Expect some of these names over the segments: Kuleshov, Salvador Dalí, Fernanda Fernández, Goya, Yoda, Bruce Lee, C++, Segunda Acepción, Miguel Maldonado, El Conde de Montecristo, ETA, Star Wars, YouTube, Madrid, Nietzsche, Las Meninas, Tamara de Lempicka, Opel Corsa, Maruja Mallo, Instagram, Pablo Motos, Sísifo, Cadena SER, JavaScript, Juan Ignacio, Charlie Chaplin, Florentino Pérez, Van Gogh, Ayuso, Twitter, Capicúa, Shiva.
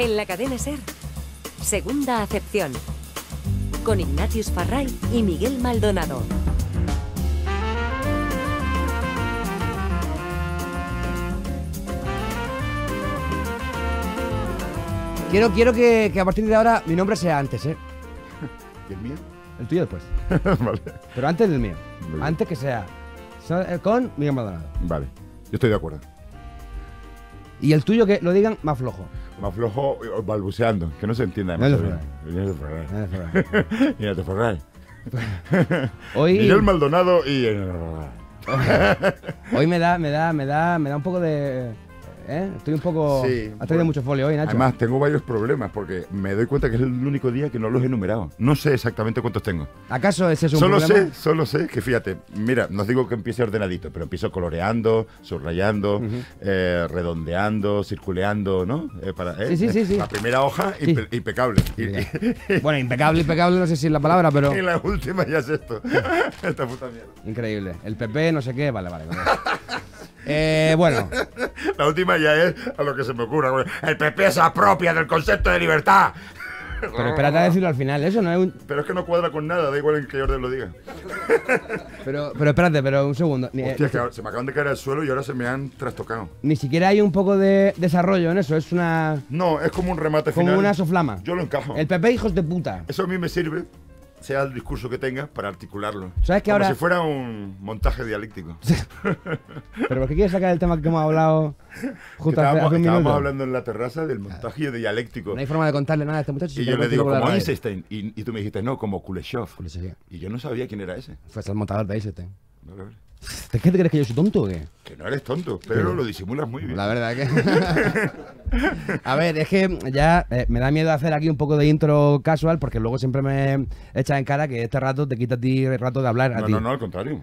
En la cadena SER, Segunda Acepción, con Ignatius Farray y Miguel Maldonado. Quiero que a partir de ahora mi nombre sea antes, ¿eh? ¿Y el mío? El tuyo después. Vale. Pero antes del mío. Vale. Antes que sea con Miguel Maldonado. Vale, yo estoy de acuerdo. Y el tuyo que lo digan más flojo. Más flojo balbuceando, que no se entienda. Hoy Miguel Maldonado y... Hoy me da un poco de... ¿eh? Estoy un poco... Sí, has traído mucho folio hoy, Nacho. Además, tengo varios problemas porque me doy cuenta que es el único día que no los he enumerado. No sé exactamente cuántos tengo. ¿Acaso ese es un problema? Solo sé que, fíjate, mira, no digo que empiece ordenadito, pero empiezo coloreando, subrayando, redondeando, circuleando, ¿no? Sí. La primera hoja, sí. Impecable. Bueno, impecable, no sé si es la palabra, pero... Y la última ya es esto. Esta puta mierda. Increíble. El PP, no sé qué, vale. Bueno. La última ya es a lo que se me ocurra. El PP se apropia del concepto de libertad. Pero espérate a decirlo al final, eso no es un... Pero es que no cuadra con nada, da igual en qué orden lo diga. Pero espérate, pero un segundo. Hostia, es que se me acaban de caer al suelo y ahora se me han trastocado. Ni siquiera hay un poco de desarrollo en eso, es una... No, es como un remate final. Como una soflama. Yo lo encajo. El PP, hijos de puta. Eso a mí me sirve, sea el discurso que tengas, para articularlo. ¿Sabes que como ahora... si fuera un montaje dialéctico. ¿Pero por qué quieres sacar el tema que hemos hablado justo hace un minuto? Estábamos hablando en la terraza del montaje dialéctico. No hay forma de contarle nada a este muchacho. Y yo le digo, como Einstein, y tú me dijiste, no, como Kuleshov. Y yo no sabía quién era ese. Fue el montador de Einstein. Vale. ¿Te crees que yo soy tonto o qué? Que no eres tonto, pero lo disimulas muy bien. La verdad que... A ver, es que ya me da miedo hacer aquí un poco de intro casual, porque luego siempre me echas en cara que este rato te quita a ti el rato de hablar a ti. No, al contrario.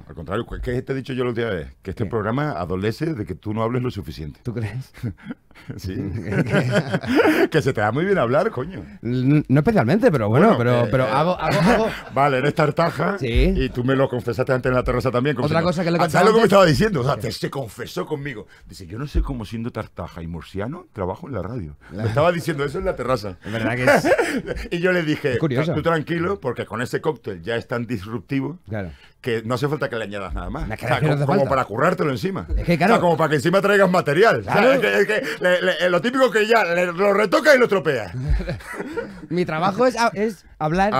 ¿Qué te he dicho yo los días? Que este programa adolece de que tú no hables lo suficiente. ¿Tú crees? Sí. Que se te da muy bien hablar, coño. No especialmente, pero bueno, pero hago... Vale, eres tartaja, sí. Y tú me lo confesaste antes en la terraza también. Otra cosa que le contaste. ¿Sabes lo que me estaba diciendo? O sea, se confesó conmigo. Dice, yo no sé cómo siendo tartaja y murciano trabajo en la radio. Me estaba diciendo eso en la terraza. Es verdad que es... Y yo le dije, tú tranquilo, porque con ese cóctel ya es tan disruptivo... Claro. Que no hace falta que le añadas nada más. O sea, como para currártelo encima. Es que, claro. O sea, como para que encima traigas material. Claro. O sea, es que lo típico que ya lo retoca y lo tropea. Mi trabajo es hablar.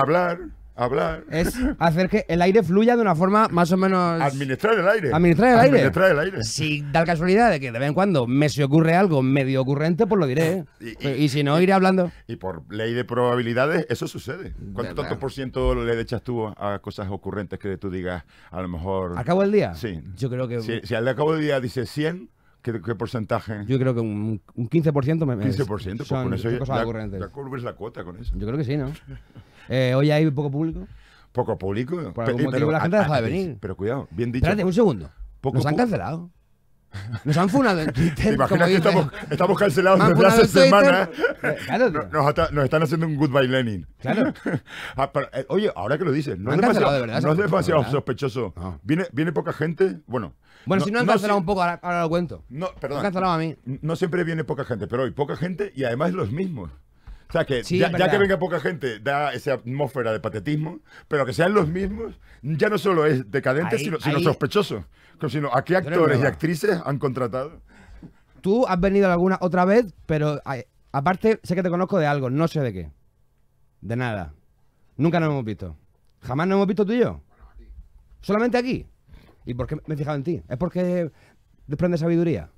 Hablar. Es hacer que el aire fluya de una forma más o menos... Administrar el aire. Si da la casualidad de que de vez en cuando me se ocurre algo medio ocurrente, pues lo diré. Y si no, iré hablando. Y por ley de probabilidades, eso sucede. ¿Cuánto por ciento le echas tú a cosas ocurrentes que tú digas, a lo mejor... ¿Al cabo del día? Sí. Yo creo que... Si al cabo del día dices 100... ¿Qué porcentaje? Yo creo que un 15% me... 15%, pues con eso ya cubres la cuota con eso. Yo creo que sí, ¿no? Hoy hay poco público. ¿Poco público? Por algún motivo la gente deja de venir. Pero cuidado, bien dicho. Espérate, un segundo. Nos han cancelado. Nos han funado en Twitter. ¿Te imaginas que estamos cancelados desde hace semanas? Claro, nos están haciendo un goodbye Lenin. Claro. Oye, ahora que lo dices, no es demasiado sospechoso. Viene poca gente, bueno, si no han cancelado un poco, ahora lo cuento. No, perdón. Han cancelado a mí. No siempre viene poca gente, pero hoy poca gente y además los mismos. O sea, que sí, ya que venga poca gente da esa atmósfera de patetismo, pero que sean los mismos, ya no solo es decadente, sino sospechoso. Sino a qué actores y actrices han contratado. Tú has venido alguna otra vez, pero aparte sé que te conozco de algo, no sé de qué. De nada. Nunca nos hemos visto. Jamás nos hemos visto tú y yo. Solamente aquí. ¿Y por qué me he fijado en ti? ¿Es porque desprende sabiduría?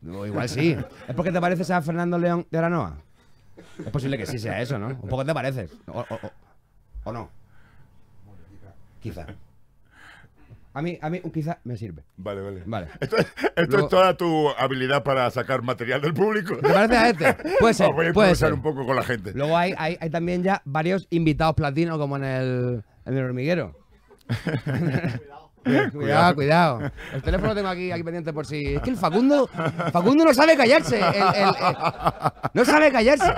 No, igual sí. ¿Es porque te pareces a Fernando León de Aranoa? Es posible que sí sea eso, ¿no? Un poco te pareces. O no. Quizá. A mí quizá me sirve. Vale. Esto es toda tu habilidad para sacar material del público. ¿Te parece a este? Puede ser. Voy a improvisar un poco con la gente. Luego hay también ya varios invitados platinos como en el hormiguero. Cuidado. El teléfono lo tengo aquí pendiente por si... Es que el Facundo no sabe callarse. No sabe callarse.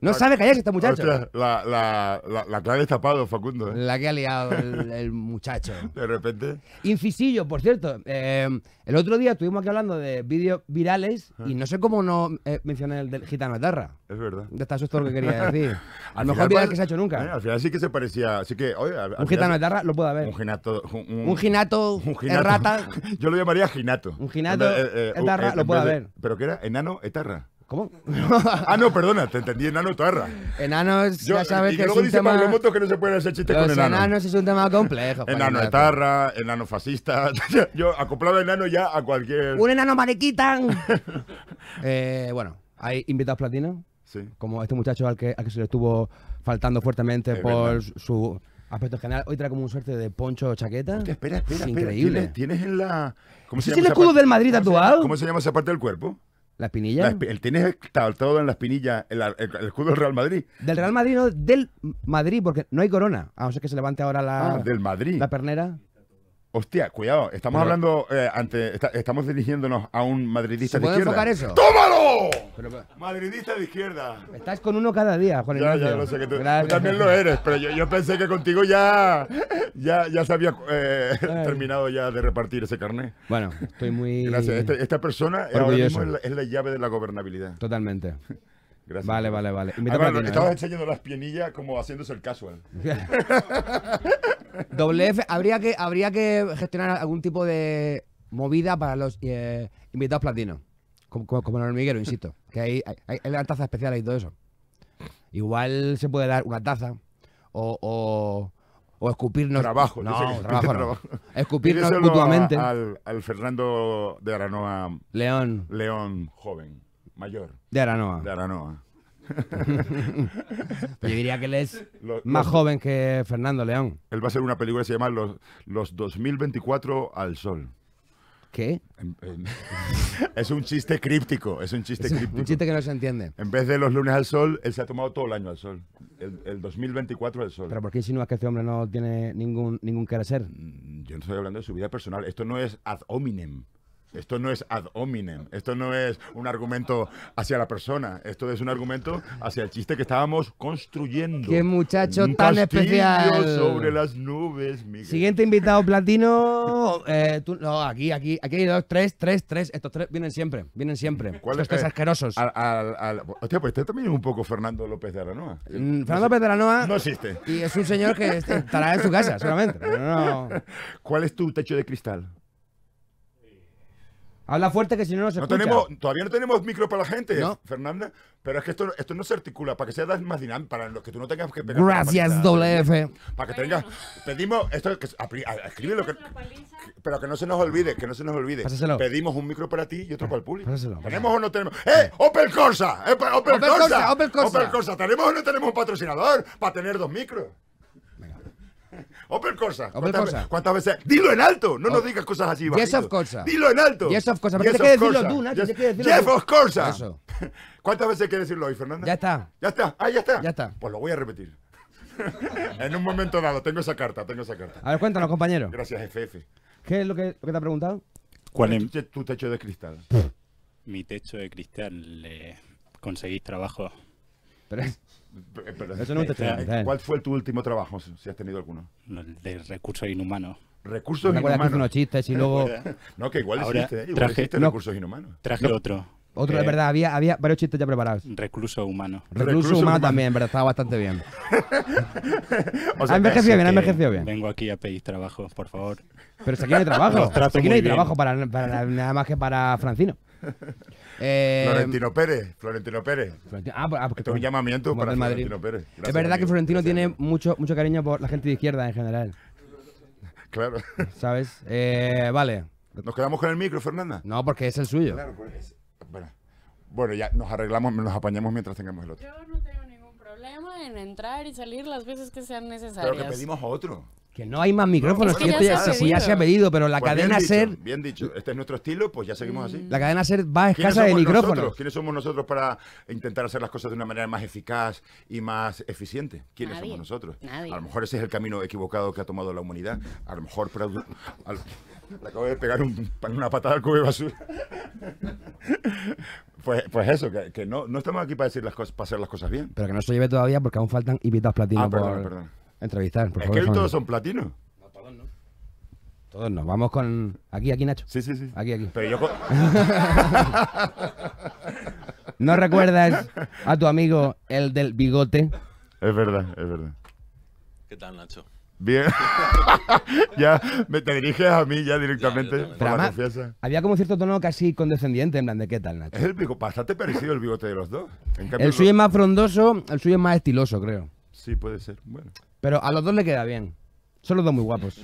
No sabe callarse este muchacho. Ostras, la clave de zapado, Facundo. La que ha liado el muchacho. De repente. Incisillo, por cierto. El otro día estuvimos aquí hablando de vídeos virales y no sé cómo no mencioné el del gitano de Tarra. Es verdad. Eso es todo lo que quería decir. Al mejor viral que se ha hecho nunca. Al final sí que se parecía. Así que, oye, un gitano de Tarra lo puede haber. Un ginato. Errata. Yo lo llamaría ginato. Un ginato etarra lo puede haber. ¿Pero qué era? Enano etarra. ¿Cómo? Ah, no, perdona, te entendí, enano tarra. Enanos, ya sabes que es un tema... Pablo Motos que no se puede hacer chistes con enanos. Enanos es un tema complejo. Enano etarra, enano fascista... Yo acoplaba enano ya a cualquier... ¡Un enano mariquitán! Bueno, hay invitados platinos, sí, como este muchacho al que se le estuvo faltando fuertemente por su aspecto general. Hoy trae como un suerte de poncho o chaqueta. Hostia, espera, increíble. ¿Tienes en la... ¿Cómo se llama el escudo del Madrid tatuado? ¿Cómo se llama esa parte del cuerpo? ¿La espinilla? Tienes todo en la espinilla, el escudo del Real Madrid. Del Real Madrid, no, del Madrid, porque no hay corona. A no ser que se levante ahora del Madrid. La pernera. Hostia, cuidado, estamos hablando, estamos dirigiéndonos a un madridista de izquierda. ¿Puedo enfocar eso? ¡Tómalo! Madridista de izquierda. Estás con uno cada día, Juan Ignacio. Ya, lo sé que tú también lo eres, pero yo pensé que contigo ya se había terminado ya de repartir ese carnet. Bueno, estoy muy... Gracias, esta persona ahora mismo es la llave de la gobernabilidad. Totalmente. Gracias. Vale. Estabas enseñando las piernillas como haciéndose el casual. WF, habría que gestionar algún tipo de movida para los invitados platinos. Como el hormiguero, insisto. Que hay las tazas especiales y todo eso. Igual se puede dar una taza o escupirnos. Trabajo, no, trabajo. Escupirnos mutuamente. Al Fernando de Aranoa. León, joven. Mayor. De Aranoa. Yo diría que él es más joven que Fernando León. Él va a hacer una película que se llama Los 2024 al sol. ¿Qué? Es un chiste críptico. Un chiste que no se entiende. En vez de los lunes al sol, él se ha tomado todo el año al sol. El 2024 al sol. ¿Pero por qué insinúas que este hombre no tiene ningún querer ser? Yo no estoy hablando de su vida personal. Esto no es ad hominem. Esto no es ad hominem, esto no es un argumento hacia la persona, esto es un argumento hacia el chiste que estábamos construyendo. ¡Qué muchacho tan especial! Sobre las nubes, Miguel. Siguiente invitado platino. No, aquí hay tres. Estos tres vienen siempre. ¿Cuáles? Estos tres asquerosos. Hostia, pues este también es un poco Fernando López de Aranoa. Fernando López de Aranoa no existe. Y es un señor que estará en su casa, seguramente. No. ¿Cuál es tu techo de cristal? Habla fuerte que si no, no se escucha. Todavía no tenemos micro para la gente, ¿no? Fernanda. Pero es que esto no se articula para que sea más dinámico, para los que tú no tengas que pegar. Gracias, WF. Para que tengas... Pedimos... Escríbelo. Pero que no se nos olvide, Pásaselo. Pedimos un micro para ti y otro para el público. Pásaselo. ¿Tenemos o no tenemos? ¡Eh! ¡Opel Corsa! ¡Opel Corsa! ¿Tenemos o no tenemos un patrocinador para tener dos micros? Opel Corsa. ¿Cuántas veces? ¡Dilo en alto! No nos digas cosas así bajito. Yes of Corsa. ¡Dilo en alto! Yes of Corsa. Tienes que decirlo tú, ¿no? Yes of Corsa. Eso. ¿Cuántas veces quieres decirlo hoy, Fernanda? Ya está. Ya está. Pues lo voy a repetir. En un momento dado. Tengo esa carta. A ver, cuéntanos, compañero. Gracias, FF. ¿Qué es lo que te ha preguntado? ¿Cuál es tu techo de cristal? Mi techo de cristal. Conseguís trabajo. Pero eso no te trae. ¿Cuál fue tu último trabajo, si has tenido alguno? El de recursos inhumanos. ¿Recursos inhumanos? Unos chistes y luego... No, que igual existe, recursos inhumanos. Traje otro. Otro, es verdad, había varios chistes ya preparados. Recluso humano. Recluso humano también, pero estaba bastante bien. O sea, ha envejecido bien. Vengo aquí a pedir trabajo, por favor. Pero si aquí no hay trabajo. Aquí no hay trabajo para nada más que para Francino. Florentino Pérez. Porque es un llamamiento para Florentino Pérez. Gracias, es verdad, amigo, que Florentino tiene mucho cariño por la gente de izquierda en general. Claro. ¿Sabes? Vale. ¿Nos quedamos con el micro, Fernanda? No, porque es el suyo. Claro, pues. Bueno, ya nos arreglamos, nos apañamos mientras tengamos el otro. Yo no tengo ningún problema en entrar y salir las veces que sean necesarias. Pero que pedimos a otro. Que no hay más micrófonos, que ya se ha pedido, pero la cadena SER... Bien dicho, este es nuestro estilo, pues ya seguimos así. La cadena SER va escasa de micrófonos. ¿Quiénes somos nosotros para intentar hacer las cosas de una manera más eficaz y más eficiente? ¿Quiénes somos nosotros? Nadie. A lo mejor ese es el camino equivocado que ha tomado la humanidad. A lo mejor... Le acabo de pegar una patada al cubo de basura. Pues eso, que no estamos aquí para decir las cosas, para hacer las cosas bien. Pero que no se lleve todavía porque aún faltan invitados platinos por entrevistar. Por favor, es que hoy todos son platinos. No, todos no. Todos no. Vamos con... Aquí, Nacho. Sí, sí, sí. Aquí. Pero yo... ¿No recuerdas a tu amigo el del bigote? Es verdad, es verdad. ¿Qué tal, Nacho? Bien. Ya te diriges a mí ya directamente por la además, confianza. Había como cierto tono casi condescendiente, en plan de ¿qué tal, Nacho? Es el bigote, bastante parecido el bigote de los dos. En cambio, el suyo es más frondoso, el suyo es más estiloso, creo. Sí, puede ser. Bueno. Pero a los dos le queda bien. Son los dos muy guapos.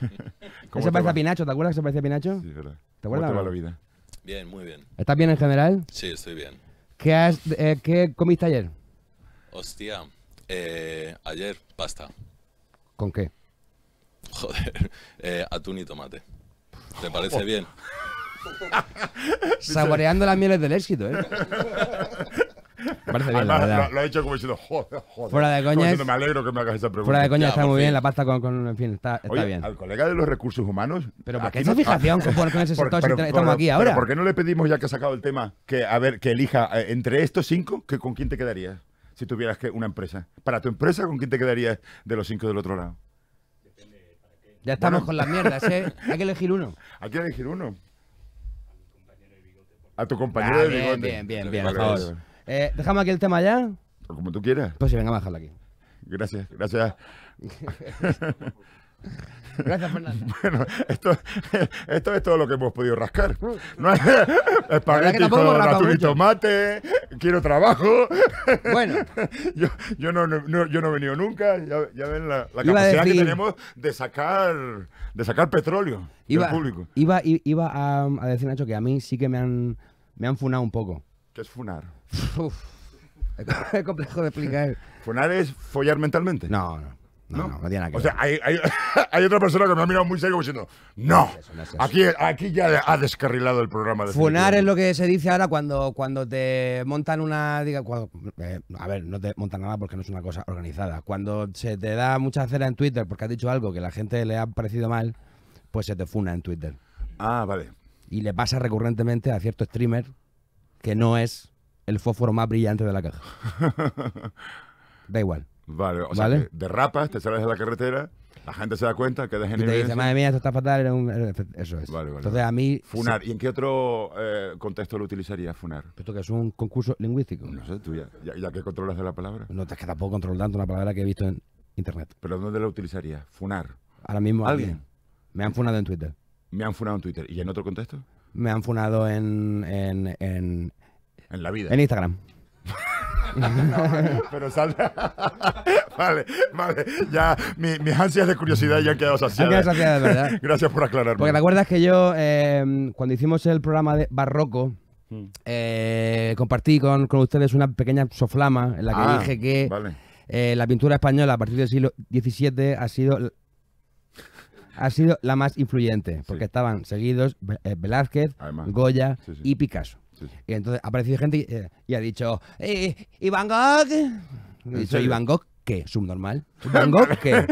¿Cómo se parece a Pinacho? ¿Te acuerdas que se parece a Pinacho? Sí, verdad. ¿Te acuerdas? ¿Cómo te va la vida? Bien, muy bien. ¿Estás bien en general? Sí, estoy bien. ¿Qué comiste ayer? Hostia, ayer pasta. ¿Con qué? Joder, atún y tomate. ¿Te parece bien? Saboreando las mieles del éxito, ¿eh? Parece bien, además, la verdad. Lo ha hecho como diciendo, joder. Fuera de coña. Me alegro que me hagas esa pregunta. Fuera de coña, está muy bien la pasta con en fin, está oye, bien. Al colega de los recursos humanos. Pero ¿por qué esa fijación con ese sector si estamos aquí ahora? ¿Por qué no le pedimos, ya que ha sacado el tema, que a ver, que elija entre estos cinco, que con quién te quedarías si tuvieras que una empresa? Para tu empresa, ¿con quién te quedarías de los cinco del otro lado? Ya estamos con las mierdas, ¿eh? Hay que elegir uno. Hay que elegir uno. A tu compañero de bigote. Bien, por favor. ¿Dejamos aquí el tema ya? Como tú quieras. Pues sí, venga, bájala aquí. Gracias. Gracias, Fernando. Bueno, esto es todo lo que hemos podido rascar. No es espagueti con atún y tomate, quiero trabajo. Bueno. Yo no he venido nunca. Ya ven la capacidad que tenemos de sacar petróleo del público. Iba a decir, Nacho, que a mí sí que me han funado un poco. ¿Qué es funar? Uf, es complejo de explicar. ¿Funar es follar mentalmente? No tiene nada que ver. O sea, hay otra persona que me ha mirado muy serio diciendo, no es eso. Aquí ya ha descarrilado el programa. De funar es lo que se dice ahora cuando te montan una... a ver, no te montan nada porque no es una cosa organizada. Cuando se te da mucha cera en Twitter porque has dicho algo que a la gente le ha parecido mal, pues se te funa en Twitter. Ah, vale. Y le pasa recurrentemente a cierto streamer que no es el fósforo más brillante de la caja. Da igual. Vale, o sea, derrapas, te sales de la carretera, la gente se da cuenta, quedas en evidencia. Te dice, madre mía, esto está fatal, eso es. Vale. Entonces a mí... Funar, ¿y en qué otro contexto lo utilizarías, funar? ¿Esto que es un concurso lingüístico? No sé, tú ya que controlas de la palabra. No, es que tampoco controlo tanto una palabra que he visto en internet. ¿Pero dónde la utilizarías? Funar. Ahora mismo alguien. Me han funado en Twitter. Me han funado en Twitter. ¿Y en otro contexto? Me han funado en la vida. En Instagram. No, pero salta. Vale. Ya mis ansias de curiosidad ya han quedado saciadas. Han quedado saciadas, ¿verdad? Gracias por aclararme. Porque te acuerdas que yo, cuando hicimos el programa de Barroco, compartí con ustedes una pequeña soflama en la que dije que la pintura española a partir del siglo XVII ha sido la más influyente, porque estaban seguidos Velázquez, Goya y Picasso. Sí. Y entonces ha aparecido gente y ha dicho, ¿y Van Gogh? He dicho, ¿y Van Gogh qué? ¿Subnormal? ¿Van Gogh qué?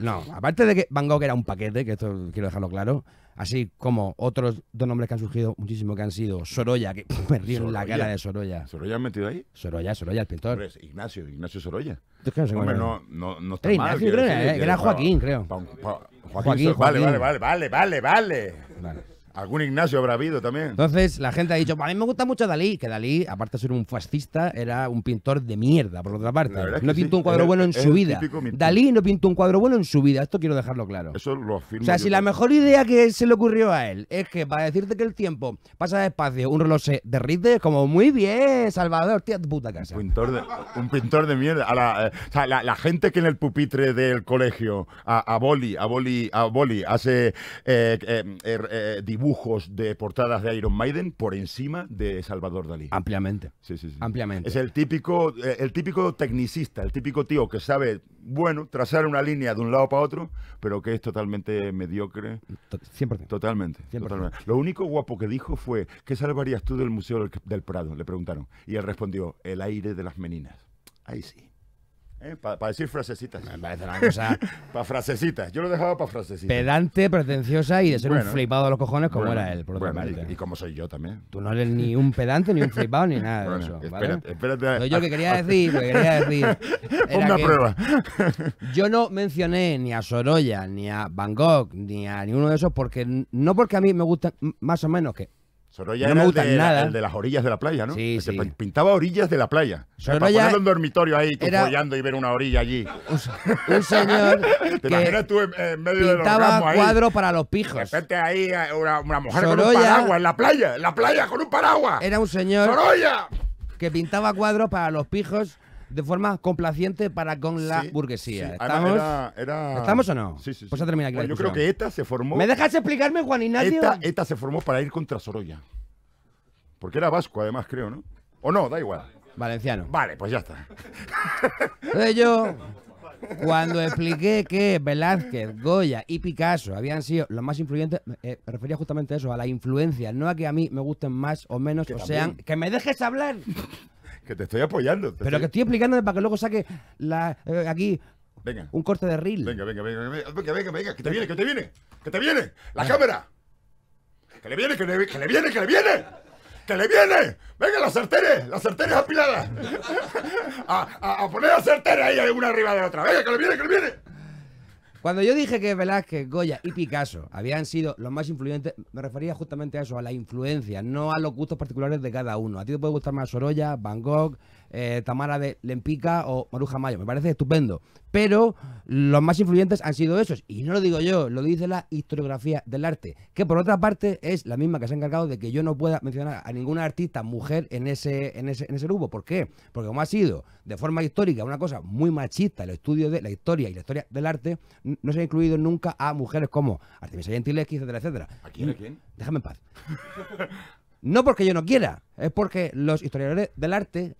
No, aparte de que Van Gogh era un paquete, que esto quiero dejarlo claro, así como otros dos nombres que han surgido muchísimo, que han sido Sorolla, que me río en la cara de Sorolla. ¿Sorolla han metido ahí? Sorolla, el pintor. Pero es Ignacio Sorolla. Hombre, no está mal. Ignacio, creo, era Joaquín, creo. Joaquín. Vale. Algún Ignacio habrá habido también. Entonces la gente ha dicho, a mí me gusta mucho Dalí, que Dalí, aparte de ser un fascista, era un pintor de mierda, por otra parte. No pintó un cuadro bueno en su vida. Dalí no pintó un cuadro bueno en su vida, esto quiero dejarlo claro. Eso lo afirmo. O sea, si la mejor idea que se le ocurrió a él es que para decirte que el tiempo pasa despacio, un reloj se derrite, como muy bien, Salvador, tía puta casa. Un pintor de mierda. La gente que en el pupitre del colegio, a boli, hace dibujos de portadas de Iron Maiden por encima de Salvador Dalí. Ampliamente. Sí. Ampliamente. Es el típico tecnicista, el típico tío que sabe, bueno, trazar una línea de un lado para otro, pero que es totalmente mediocre. 100%. Totalmente. Lo único guapo que dijo fue, ¿qué salvarías tú del Museo del Prado? Le preguntaron. Y él respondió, el aire de las meninas. Ahí sí. Para decir frasecitas. Me parece una cosa... para frasecitas. Yo lo dejaba para frasecitas. Pedante, pretenciosa y de ser un flipado a los cojones como era él. Y como soy yo también. Tú no eres ni un pedante, ni un flipado, ni nada de eso. Espérate, espérate. Yo lo que quería decir era una prueba. Yo no mencioné ni a Sorolla, ni a Van Gogh, ni a ninguno de esos, porque no porque a mí me gustan más o menos que... Sorolla no me gusta nada. El de las orillas de la playa, ¿no? Sí, sí. Pintaba orillas de la playa. Sorolla para ponerlo en dormitorio ahí, follando y ver una orilla allí. Un señor ¿Te imaginas tú en medio de los ramos ahí? Pintaba cuadros para los pijos. De repente ahí una mujer Sorolla, con un paraguas en la playa con un paraguas. Era un señor ¡Sorolla! Que pintaba cuadros para los pijos de forma complaciente para con la burguesía. Sí. ¿Estamos o no? Sí, sí, sí. Pues a terminar aquí. Bueno, yo creo que ETA se formó... ¿Me dejas explicarme, Juan Ignacio? ETA se formó para ir contra Sorolla. Porque era vasco, además, creo, ¿no? O no, da igual. Valenciano. Vale, pues ya está. Entonces yo, cuando expliqué que Velázquez, Goya y Picasso habían sido los más influyentes, me refería justamente a eso, a la influencia, no a que a mí me gusten más o menos, que o también. Sean... ¡Que me dejes hablar! Que te estoy apoyando. Que estoy explicando para que luego saque la, aquí un corte de reel. Venga, que te viene. La cámara. Que le viene. Venga, las sartenes apiladas. A poner las sartenes ahí una arriba de la otra. Venga, que le viene. Cuando yo dije que Velázquez, Goya y Picasso habían sido los más influyentes, me refería justamente a eso, a la influencia, no a los gustos particulares de cada uno. A ti te puede gustar más Sorolla, Van Gogh, Tamara de Lempicka o Maruja Mallo. Me parece estupendo. Pero los más influyentes han sido esos. Y no lo digo yo, lo dice la historiografía del arte, que por otra parte es la misma que se ha encargado de que yo no pueda mencionar a ninguna artista mujer en ese grupo. ¿Por qué? Porque como ha sido de forma histórica una cosa muy machista el estudio de la historia y la historia del arte, no se ha incluido nunca a mujeres como Artemisa Gentileschi, etcétera, etcétera. ¿A quién? Déjame en paz. No porque yo no quiera, es porque los historiadores del arte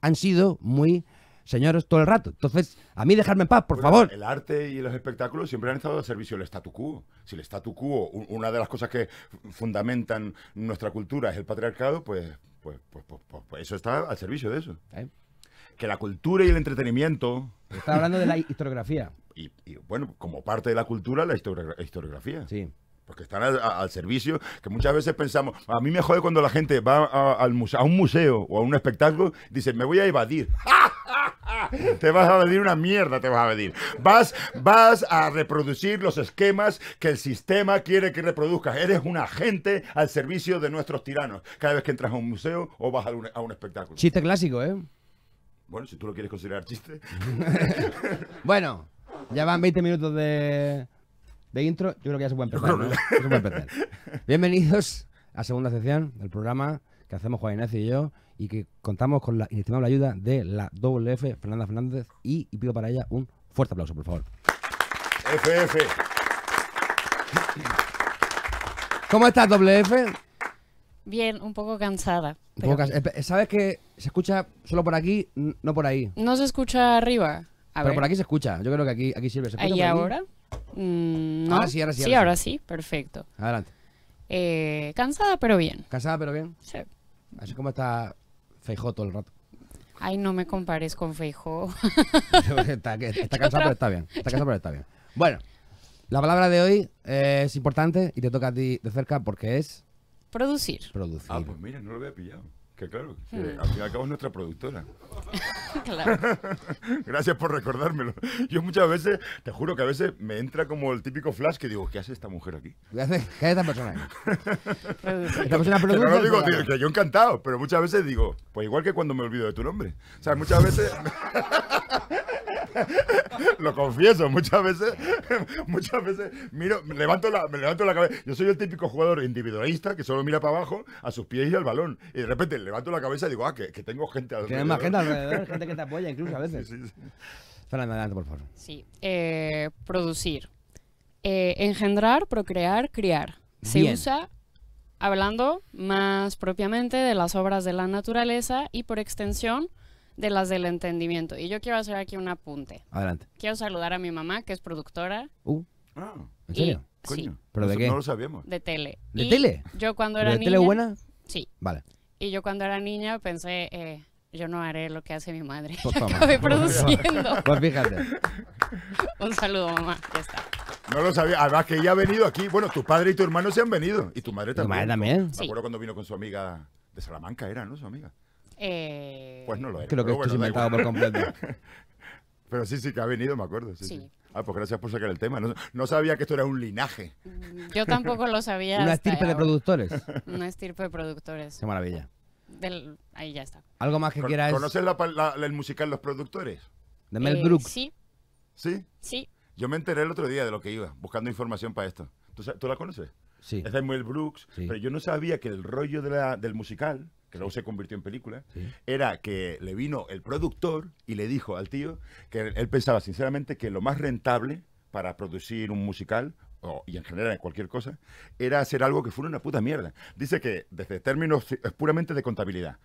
han sido muy señores todo el rato. Entonces, a mí dejarme en paz, por favor. El arte y los espectáculos siempre han estado al servicio del statu quo. Si el statu quo, una de las cosas que fundamentan nuestra cultura es el patriarcado, pues eso está al servicio de eso. Que la cultura y el entretenimiento... Está hablando de la historiografía. Y bueno, como parte de la cultura, la historiografía. Sí. Porque están al servicio, que muchas veces pensamos, a mí me jode cuando la gente va a un museo o a un espectáculo, dice, me voy a evadir. Te vas a evadir una mierda, te vas a evadir. Vas a reproducir los esquemas que el sistema quiere que reproduzcas. Eres un agente al servicio de nuestros tiranos, cada vez que entras a un museo o vas a un espectáculo. Chiste clásico, ¿eh? Bueno, si tú lo quieres considerar chiste. Bueno, ya van 20 minutos de intro, yo creo que ya se puede empezar, ¿no? Bienvenidos a Segunda Acepción, el programa que hacemos Juan Ignacio y yo, y que contamos con la inestimable ayuda de la WF Fernanda Fernández, y pido para ella un fuerte aplauso, por favor. FF. ¿Cómo estás, WF? Bien, un poco cansada. Pero... ¿Sabes que se escucha solo por aquí, no por ahí? No se escucha arriba. Pero por aquí se escucha, yo creo que aquí sirve. ¿Y ahora? No. Ahora sí, perfecto. Adelante. Cansada pero bien. ¿Cansada pero bien? Sí. Así como está Feijóo todo el rato. Ay, no me compares con Feijóo. Está cansada pero está bien. Bueno, la palabra de hoy es importante y te toca a ti de cerca porque es... Producir. Ah, pues mira, no lo había pillado. Que claro, al fin y al cabo es nuestra productora. Claro. Gracias por recordármelo. Yo muchas veces, te juro que a veces me entra como el típico flash que digo, ¿qué hace esta mujer aquí? ¿Qué hace esta persona aquí? Pero no digo que yo encantado, pero muchas veces digo, pues igual que cuando me olvido de tu nombre. O sea, muchas veces... Lo confieso, muchas veces miro, me levanto la cabeza. Yo soy el típico jugador individualista que solo mira para abajo, a sus pies y al balón. Y de repente levanto la cabeza y digo, que tengo gente alrededor. Tienes más gente alrededor, gente que te apoya incluso a veces. Sí. Fernanda, adelante, por favor. Sí, producir. Engendrar, procrear, criar. Se usa hablando más propiamente de las obras de la naturaleza y por extensión de las del entendimiento. Y yo quiero hacer aquí un apunte. Adelante. Quiero saludar a mi mamá, que es productora. ¿En serio? Coño. ¿Pero de qué? No lo sabíamos. De tele. ¿De tele? Yo cuando era niña... ¿De tele buena? Sí. Vale. Y yo cuando era niña pensé, yo no haré lo que hace mi madre. Pues toma, acabé produciendo. Pues fíjate. Un saludo, mamá. Ya está. No lo sabía. Además que ella ha venido aquí. Bueno, tu padre y tu hermano se han venido. Y tu madre también. Mi madre también. Me acuerdo cuando vino con su amiga de Salamanca, ¿era, no? Su amiga. Pues no lo era. Creo que esto se inventaba por completo. Pero sí, sí que ha venido, me acuerdo. Sí, sí. Sí. Ah, pues gracias por sacar el tema. No, no sabía que esto era un linaje. Yo tampoco lo sabía. Una estirpe de productores. Una estirpe de productores. Qué maravilla. Ahí ya está. ¿Algo más que quieras? ¿Conoces el musical Los Productores? De Mel Brooks. Sí. ¿Sí? Sí. Yo me enteré el otro día de lo que iba, buscando información para esto. ¿Tú la conoces? Sí. Es de Mel Brooks, sí. Pero yo no sabía que el rollo del musical, que luego se convirtió en película, sí, era que le vino el productor y le dijo al tío que él pensaba sinceramente que lo más rentable para producir un musical, y en general en cualquier cosa, era hacer algo que fuera una puta mierda. Dice que desde términos puramente de contabilidad,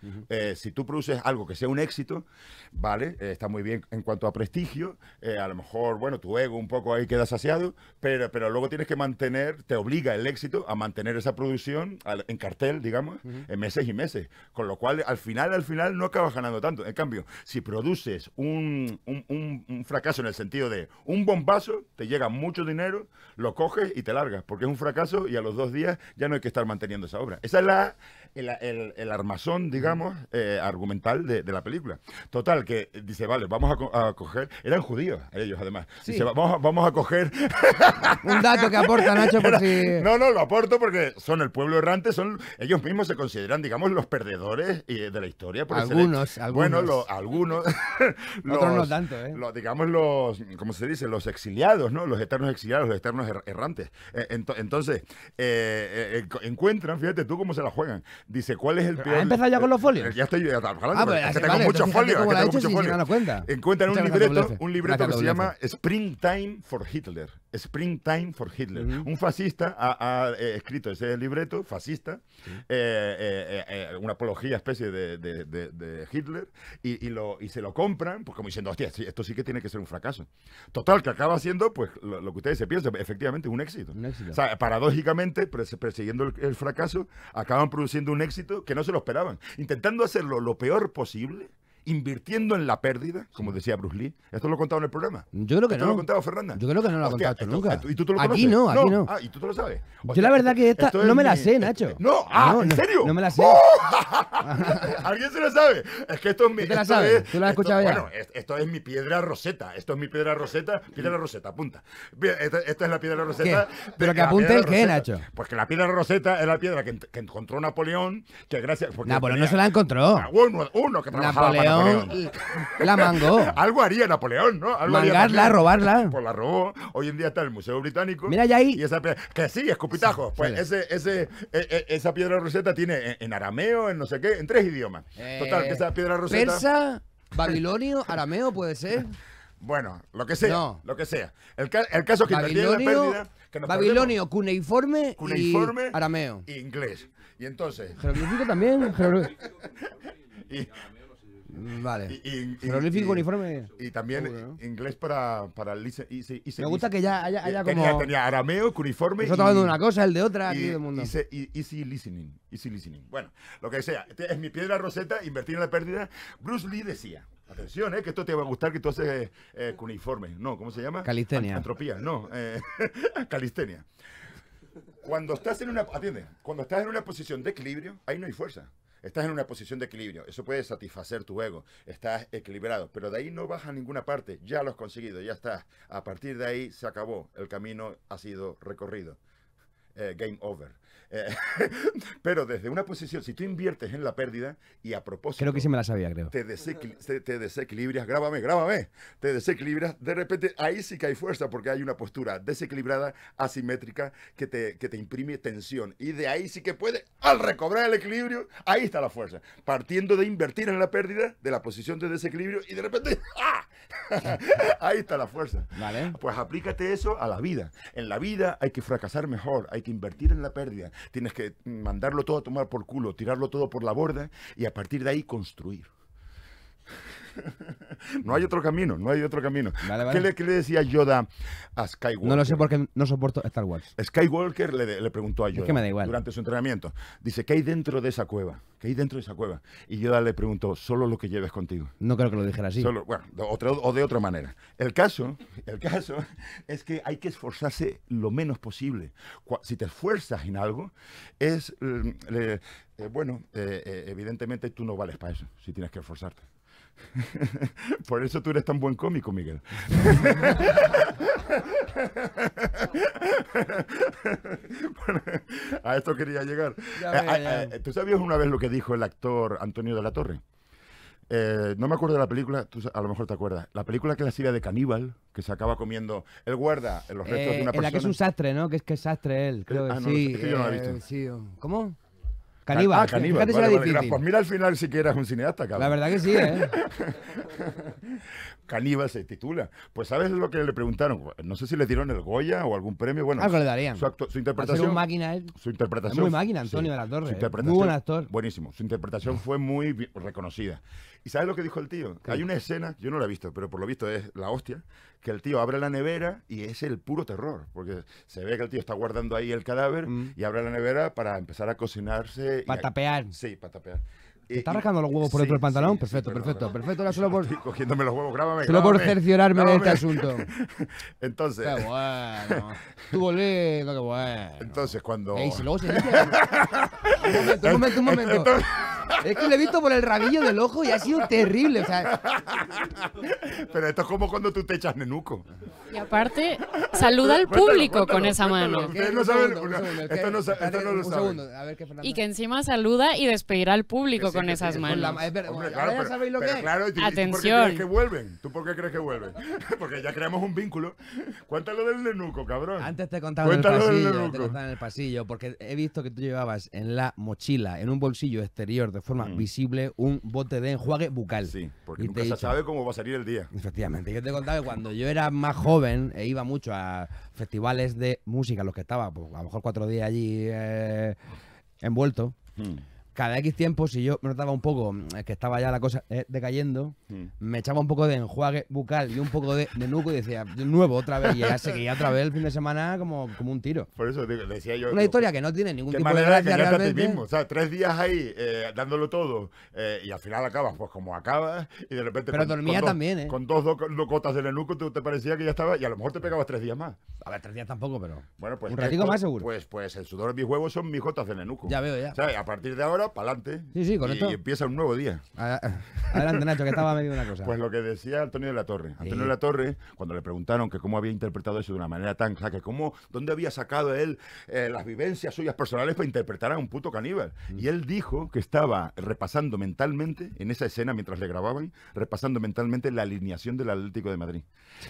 si tú produces algo que sea un éxito, vale, está muy bien en cuanto a prestigio, a lo mejor, bueno, tu ego un poco ahí queda saciado, pero luego tienes que mantener, te obliga el éxito a mantener esa producción en cartel, digamos, en meses y meses, con lo cual al final no acabas ganando tanto. En cambio, si produces un fracaso en el sentido de un bombazo, te llega mucho dinero, lo coges y te largas, porque es un fracaso y a los 2 días ya no hay que estar manteniendo esa obra. Esa es el armazón, digamos, argumental de la película. Total, que dice, vale, vamos a coger... Eran judíos ellos, además. Sí. Dice, vamos a coger... Un dato que aporta Nacho por si... No, lo aporto porque son el pueblo errante, son ellos mismos se consideran, digamos, los perdedores de la historia. Algunos. Bueno, algunos. Otros no tanto, ¿eh? Digamos, ¿cómo se dice? Los exiliados, ¿no? Los eternos exiliados, los eternos errantes. Entonces, encuentran, fíjate tú cómo se la juegan. Dice, ¿cuál es el peor? ¿Ha empezado ya con los folios? Ya estoy hablando. Tengo muchos folios. Encuentran un libreto que se llama Springtime for Hitler. Springtime for Hitler. Un fascista ha escrito ese libreto, fascista, una apología especie de Hitler, y se lo compran, pues como diciendo, hostia, esto sí que tiene que ser un fracaso. Total, que acaba siendo pues lo que ustedes se piensan, efectivamente, un éxito. Un éxito. O sea, paradójicamente, persiguiendo el fracaso, acaban produciendo un éxito que no se lo esperaban, intentando hacerlo lo peor posible, invirtiendo en la pérdida, como decía Bruce Lee. ¿Esto lo he contado en el programa? Yo creo que no. ¿Lo he contado, Fernanda? Yo creo que no lo he contado nunca. ¿Y tú lo conoces? Aquí no, aquí no. Ah, ¿y tú te lo sabes? Yo la verdad que esta no me la sé, Nacho. No, ¿en serio? No me la sé. ¿Alguien se lo sabe? Es que esto es mi... ¿Tú te la sabes? ¿Tú la has escuchado ya? Bueno, esto es mi piedra roseta. Esto es mi piedra roseta, apunta. Esta es la piedra roseta. ¿Pero que apunte el qué, Nacho? Pues que la piedra roseta es la piedra que encontró Napoleón, que gracias... Napoleón no se la encontró. Uno que trabajaba para Napoleón. La mangó. Algo haría Napoleón, ¿no? Algo mangarla, robarla. Pues la robó. Hoy en día está en el Museo Británico. Mira ya ahí. Y esa piedra, que sí, escupitajos. Pues esa piedra roseta tiene en arameo, en no sé qué, en 3 idiomas. Total, que esa piedra roseta... Persa, babilonio, arameo puede ser. Bueno, lo que sea, no, lo que sea. El caso es que babilonio, cuneiforme y arameo. Y inglés. Y entonces... Jeroglífico también. Y... Vale. Jeroglífico, uniforme. Y también inglés para el ICE. Me gusta que ya haya como... Tenía arameo, cuneiforme. Nosotros hablando de una cosa, el de otra, aquí del mundo. Easy listening. Bueno, lo que sea. Es mi piedra roseta, invertir en la pérdida. Bruce Lee decía... Atención, que esto te va a gustar, que tú haces cuneiforme. No, ¿cómo se llama? Calistenia. Antropía, no. Calistenia. Cuando estás en una... Atiende. Cuando estás en una posición de equilibrio, ahí no hay fuerza. Estás en una posición de equilibrio, eso puede satisfacer tu ego, estás equilibrado, pero de ahí no vas a ninguna parte, ya lo has conseguido, ya estás. A partir de ahí se acabó, el camino ha sido recorrido. Game over. Pero desde una posición, si tú inviertes en la pérdida y a propósito... Creo que sí me la sabía, creo. Te desequilibras, grábame. Te desequilibras, de repente ahí sí que hay fuerza porque hay una postura desequilibrada, asimétrica, que te imprime tensión. Y de ahí sí que puedes, al recobrar el equilibrio, ahí está la fuerza. Partiendo de invertir en la pérdida, de la posición de desequilibrio y de repente... ¡ah! Ahí está la fuerza. Vale. Pues aplícate eso a la vida. En la vida hay que fracasar mejor, hay que invertir en la pérdida. Tienes que mandarlo todo a tomar por culo, tirarlo todo por la borda y a partir de ahí construir. No hay otro camino, no hay otro camino. Vale, vale. ¿Qué le decía Yoda a Skywalker? No lo sé porque no soporto Star Wars. Skywalker le preguntó a Yoda, es que me da igual, durante su entrenamiento. Dice, ¿qué hay dentro de esa cueva? ¿Qué hay dentro de esa cueva? Y Yoda le preguntó, solo lo que lleves contigo. No creo que lo dijera así. Solo, bueno, o de otra manera. El caso es que hay que esforzarse lo menos posible. Si te esfuerzas en algo, es... evidentemente tú no vales para eso, si tienes que esforzarte. Por eso tú eres tan buen cómico, Miguel. Bueno, a esto quería llegar. Ya. ¿Tú sabías una vez lo que dijo el actor Antonio de la Torre? No me acuerdo de la película, tú a lo mejor te acuerdas. La película que la hacía de Caníbal, que se acaba comiendo el guarda en los restos de una persona. En la que es un sastre, ¿no? Que es sastre él, creo. Ah, no, sí, es que yo no la he visto. Sí. ¿Cómo? Caníbal. Ah, Caníbal. Vale, pues mira al final si quieres un cineasta, cabrón. La verdad que sí, ¿eh? Caníbal se titula. Pues ¿sabes lo que le preguntaron? No sé si le dieron el Goya o algún premio. Bueno, algo le darían. Su interpretación. Máquina, su interpretación. Es muy máquina, Antonio de la Torre. Muy buen actor. Buenísimo. Su interpretación fue muy reconocida. ¿Y sabes lo que dijo el tío? ¿Qué? Hay una escena, yo no la he visto, pero por lo visto es la hostia, que el tío abre la nevera y es el puro terror, porque se ve que el tío está guardando ahí el cadáver y abre la nevera para empezar a cocinarse. Para tapear. Sí, para tapear. ¿Te está rascando los huevos por dentro del pantalón? Sí, perfecto, sí, perfecto, perfecto. Ahora solo por... Cogiéndome los huevos, grábame. Solo por cerciorarme de este asunto. Entonces... Qué bueno. Tú volviendo, qué bueno. Entonces, cuando... Ey, si luego se dice... Un momento. Entonces... Es que le he visto por el rabillo del ojo y ha sido terrible, o sea... Pero esto es como cuando tú te echas nenuco. Y aparte, saluda al público con esa mano. Ustedes no saben... Esto no lo saben. Y que encima saluda y despedirá al público con esas manos. Atención. ¿Tú por qué crees que vuelven? Porque ya creamos un vínculo. Cuéntalo del nenuco, cabrón. Antes te contaba en el pasillo, porque he visto que tú llevabas en la mochila, en un bolsillo exterior, de forma visible, un bote de enjuague bucal. Sí, porque nunca se sabe cómo va a salir el día. Efectivamente. Yo te contaba que cuando yo era más joven e iba mucho a festivales de música, los que estaba, pues, a lo mejor 4 días allí envuelto, cada X tiempo, si yo me notaba un poco que estaba ya la cosa decayendo, me echaba un poco de enjuague bucal y un poco de nenuco y decía, de nuevo, otra vez, y ya seguía otra vez el fin de semana como un tiro. Por eso digo, decía yo... Una historia que no tiene ningún tipo de gracia realmente. A ti mismo, o sea, 3 días ahí, dándolo todo, y al final acabas, pues como acabas, y de repente... Pero dormía también, ¿eh? Con 2 locotas de nenuco te parecía que ya estaba, y a lo mejor te pegabas 3 días más. A ver, 3 días tampoco, pero... Bueno, pues... Un ratito más seguro. Pues el sudor de mis huevos son mis gotas de nenuco. Ya veo, ya. ¿Sabes? A partir de ahora para adelante, sí, con esto. Y empieza un nuevo día. Adelante, Nacho, que estaba medio una cosa. Pues lo que decía Antonio de la Torre. Antonio de la Torre, cuando le preguntaron que cómo había interpretado eso de una manera tan... O sea, que cómo, dónde había sacado él las vivencias suyas personales para interpretar a un puto caníbal. Y él dijo que estaba repasando mentalmente, en esa escena mientras le grababan, repasando mentalmente la alineación del Atlético de Madrid.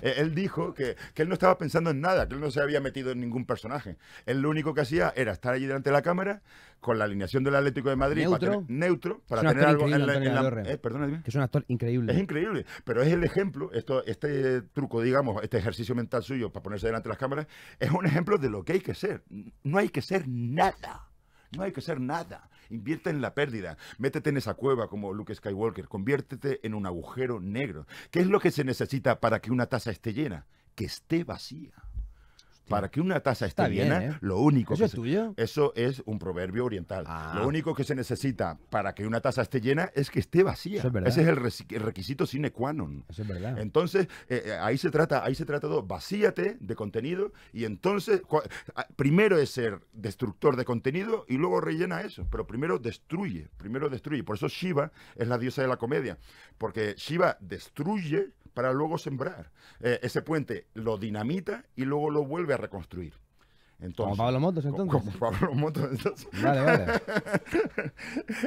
Él dijo que él no estaba pensando en nada, que él no se había metido en ningún personaje. Él lo único que hacía era estar allí delante de la cámara con la alineación del Atlético de Madrid, neutro, para tener algo en la perdóname. Que es un actor increíble. Es increíble, pero es el ejemplo, este truco, digamos, este ejercicio mental suyo para ponerse delante de las cámaras, es un ejemplo de lo que hay que ser. No hay que ser nada. No hay que ser nada. Invierte en la pérdida, métete en esa cueva como Luke Skywalker, conviértete en un agujero negro. ¿Qué es lo que se necesita para que una taza esté llena? Que esté vacía. Para que una taza esté llena, lo único ¿Eso que es tuyo? Eso es un proverbio oriental. Lo único que se necesita para que una taza esté llena es que esté vacía. Ese es el requisito sine qua non. Eso es verdad. Entonces, ahí se trata todo. Vacíate de contenido y entonces, primero es ser destructor de contenido y luego rellena eso. Pero primero destruye, Por eso Shiva es la diosa de la comedia. Porque Shiva destruye para luego sembrar. Ese puente lo dinamita y luego lo vuelve a reconstruir. Entonces, como Pablo Motos, entonces. Vale, vale.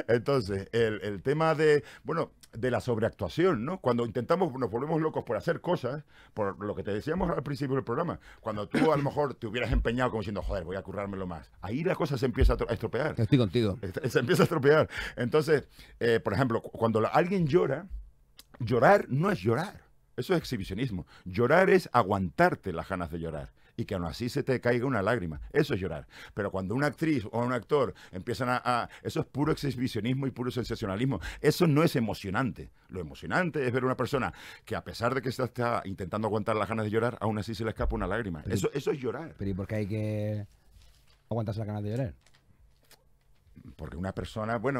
Entonces, el tema de, bueno, de la sobreactuación, ¿no? Cuando intentamos, nos volvemos locos por hacer cosas, por lo que te decíamos al principio del programa, cuando tú a lo mejor te hubieras empeñado como diciendo, joder, voy a currármelo más. Ahí la cosa se empieza a estropear. Estoy contigo. Se empieza a estropear. Entonces, por ejemplo, cuando alguien llora, llorar no es llorar. Eso es exhibicionismo. Llorar es aguantarte las ganas de llorar. y que aún así se te caiga una lágrima. Eso es llorar. Pero cuando una actriz o un actor empiezan eso es puro exhibicionismo y puro sensacionalismo. Eso no es emocionante. Lo emocionante es ver a una persona que, a pesar de que está intentando aguantar las ganas de llorar, aún así se le escapa una lágrima. Eso es llorar. Pero ¿y por qué hay que aguantarse las ganas de llorar? Porque una persona, pues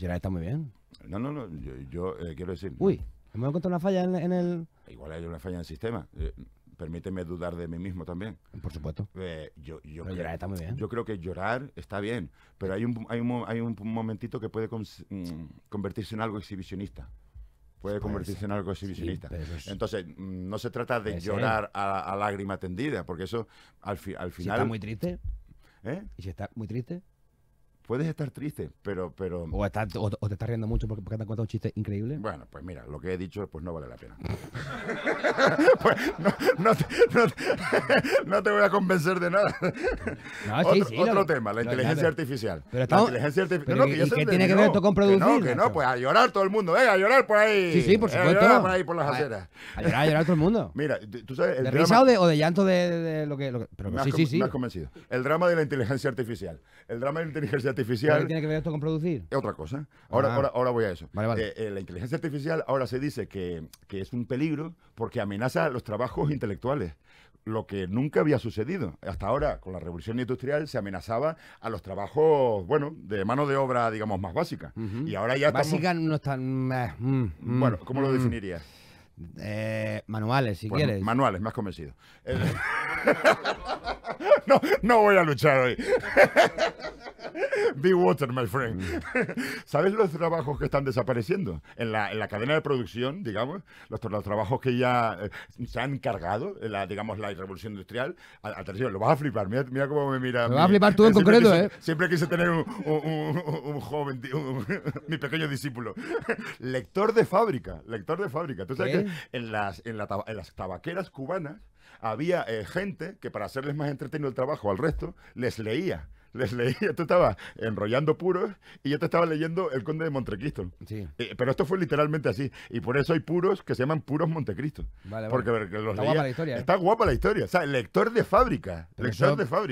llorar está muy bien. No, yo quiero decir... Uy, me he encontrado una falla en el... Igual hay una falla en el sistema. Permíteme dudar de mí mismo también. Por supuesto. Pero llorar está muy bien. Yo creo que llorar está bien, pero hay un momentito que puede convertirse en algo exhibicionista. Entonces, no se trata de llorar a lágrima tendida, porque eso al final... ¿Si está muy triste? ¿Eh? ¿Y si está muy triste? Puedes estar triste, pero... O te estás riendo mucho porque te han contado un chiste increíble. Bueno, pues mira, lo que he dicho pues no vale la pena. Pues no te voy a convencer de nada. No, otro tema, la inteligencia artificial. ¿Qué tiene que ver esto con producir? Que no, pues a llorar todo el mundo. Venga, a llorar por ahí. Sí, por supuesto. A llorar por ahí por las aceras. A llorar todo el mundo. Mira, tú sabes... ¿De risa o de llanto de lo que...? Sí. Me has convencido. El drama de la inteligencia artificial. El drama de la inteligencia artificial. ¿Qué tiene que ver esto con producir? Es otra cosa. Ahora voy a eso. Vale. La inteligencia artificial ahora se dice que es un peligro porque amenaza los trabajos intelectuales, lo que nunca había sucedido. Hasta ahora, con la revolución industrial, se amenazaba a los trabajos, de mano de obra, digamos, más básica. Y ahora ya básica estamos... no están... bueno, ¿cómo lo definirías? Manuales, si quieres. Manuales, me has convencido. No voy a luchar hoy. Be water, my friend. ¿Sabes los trabajos que están desapareciendo? En la cadena de producción, digamos, los trabajos que ya se han cargado, la revolución industrial. Atención, lo vas a flipar. Mira cómo me mira. Lo vas a flipar tú en concreto, ¿eh? Siempre quise tener un joven, mi pequeño discípulo. Lector de fábrica. Tú sabes que en las tabaqueras cubanas había gente que, para hacerles más entretenido el trabajo al resto, les leía, tú estabas enrollando puros y yo te estaba leyendo El Conde de Montecristo. Sí. Pero esto fue literalmente así. Y por eso hay puros que se llaman puros Montecristo. Vale. Porque los está leía, guapa la historia. Está guapa la historia. O sea, lector de fábrica.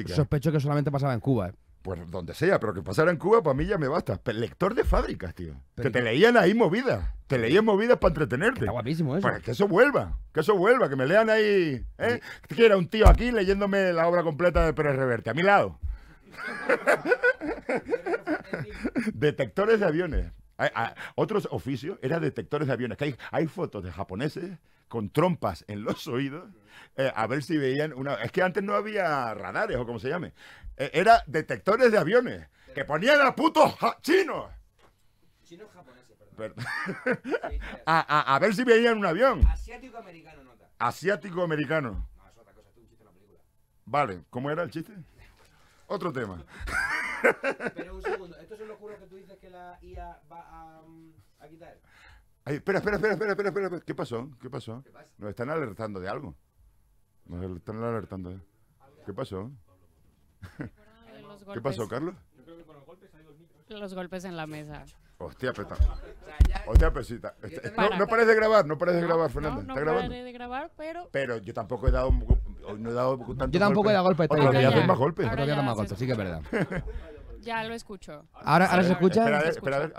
Sospecho que solamente pasaba en Cuba. Pues donde sea, pero que pasara en Cuba para mí ya me basta. Lector de fábricas, tío. Que te leían ahí movidas. Te leían movidas para entretenerte. Está guapísimo eso. Para que eso vuelva. Que eso vuelva. Que me lean ahí. Que era un tío aquí leyéndome la obra completa de Pérez Reverte. A mi lado. Detectores de aviones. Otros oficios eran detectores de aviones. Que hay fotos de japoneses con trompas en los oídos, a ver si veían una... Es que antes no había radares o como se llame. Era detectores de aviones que ponían a putos chinos. Chinos japoneses, perdón. A ver si veían un avión. Asiático-americano, nota. Asiático-americano. No, es otra cosa, es un chiste en la película. Vale, ¿cómo era el chiste? Otro tema. Pero un segundo, ¿estos son los curos que tú dices que la IA va a quitar? Ay, espera. ¿Qué pasó? Nos están alertando de algo. ¿Qué pasó? ¿Qué pasó, Carlos? Yo creo que con los golpes hay dos micros. Los golpes en la mesa. Hostia, pesita. No pares de grabar, Fernanda. ¿Está grabando? No paré de grabar, pero... Pero yo tampoco he dado... No he dado tanto. Yo tampoco he dado golpes. Otro día doy más golpes. Otro día no más golpes, sí que es verdad. Ya lo escucho. ¿Ahora se escucha? Espera.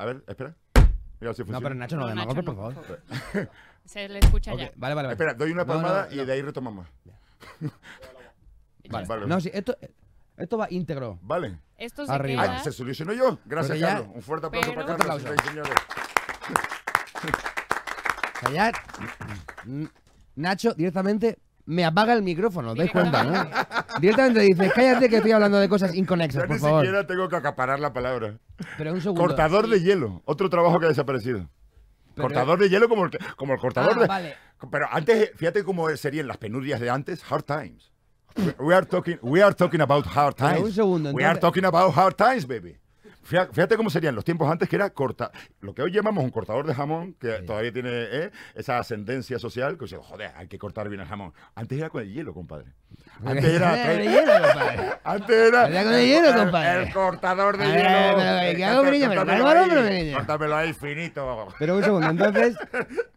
Mira, si no, pero Nacho no le da golpes, por favor. Se le escucha ya. Vale. Espera, doy una palmada y de ahí retomamos. Vale. No, sí, esto va íntegro. Vale. Esto se arriba. Queda... ¿Se solucionó yo? Gracias, ya... Carlos. Un fuerte aplauso para Carlos. Señores. O sea, ya... Nacho directamente me apaga el micrófono, ¿os dais cuenta, no? Directamente dices, cállate que estoy hablando de cosas inconexas, por favor. Ni siquiera tengo que acaparar la palabra. Pero un segundo. Cortador de hielo, otro trabajo que ha desaparecido. Cortador de hielo como el cortador de... Vale. Pero antes, fíjate cómo serían las penurias de antes, hard times. We are talking about hard times. Pero un segundo, entonces... We are talking about hard times, baby. Fíjate cómo serían los tiempos antes, que era corta, lo que hoy llamamos un cortador de jamón, que sí, todavía tiene esa ascendencia social, que dice, joder, hay que cortar bien el jamón. Antes era con el hielo, compadre. Antes era... El cortador de hielo. Córtamelo ahí finito. Pero un segundo, entonces,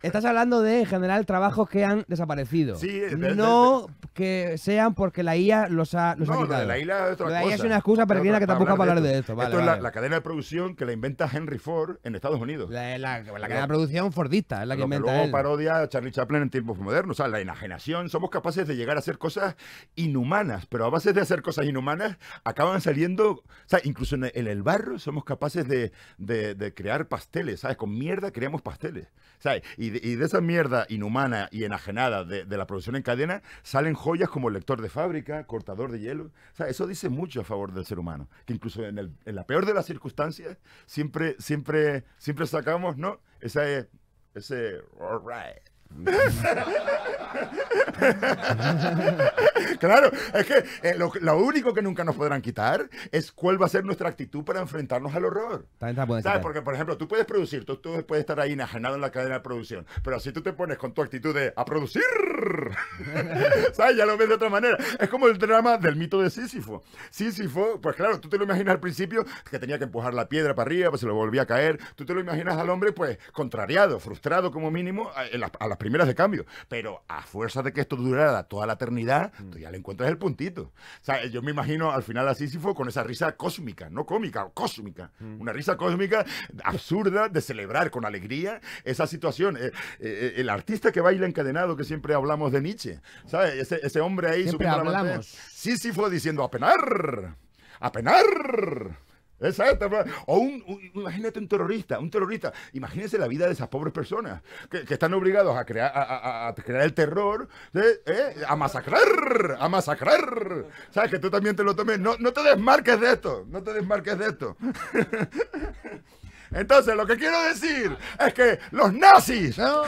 estás hablando de, en general, trabajos que han desaparecido. Sí. No que sean porque la IA los ha quitado. No, la IA es una excusa peregrina que tampoco va a hablar de esto. Esto es la cadena de producción que la inventa Henry Ford en Estados Unidos. La cadena de producción fordista es la que inventa él. Luego parodia a Charlie Chaplin en tiempos modernos. O sea, la enajenación. Somos capaces de llegar a hacer cosas inhumanas, pero a base de hacer cosas inhumanas acaban saliendo... O sea, incluso en el barro somos capaces de crear pasteles, ¿sabes? Con mierda creamos pasteles, ¿sabes? Y de esa mierda inhumana y enajenada de la producción en cadena salen joyas como el lector de fábrica, cortador de hielo. O sea, eso dice mucho a favor del ser humano, que incluso en la peor de las circunstancias siempre sacamos, ¿no? Ese all right. Claro, es que lo único que nunca nos podrán quitar es cuál va a ser nuestra actitud para enfrentarnos al horror. ¿Sabes? Porque, por ejemplo, tú puedes producir, tú puedes estar ahí enajenado en la cadena de producción, pero si tú te pones con tu actitud de a producir, ¿sabes? Ya lo ves de otra manera. Es como el drama del mito de Sísifo. Sísifo, pues claro, tú te lo imaginas al principio que tenía que empujar la piedra para arriba, pues se lo volvía a caer. Tú te lo imaginas al hombre, pues, contrariado, frustrado como mínimo, a las primeras de cambio, pero a fuerza de que esto durara toda la eternidad, tú ya le encuentras el puntito. O sea, yo me imagino al final a Sísifo con esa risa cósmica, no cómica, cósmica, una risa cósmica absurda de celebrar con alegría esa situación. El artista que baila encadenado, que siempre hablamos de Nietzsche, ¿sabes? Ese hombre ahí subiendo la montaña. Sísifo diciendo a penar, a penar. Exacto. O imagínate un terrorista. Imagínense la vida de esas pobres personas que están obligados a crear el terror, a masacrar. ¿Sabes? Que tú también te lo tomes. No te desmarques de esto. No te desmarques de esto. Entonces, lo que quiero decir es que los nazis... No.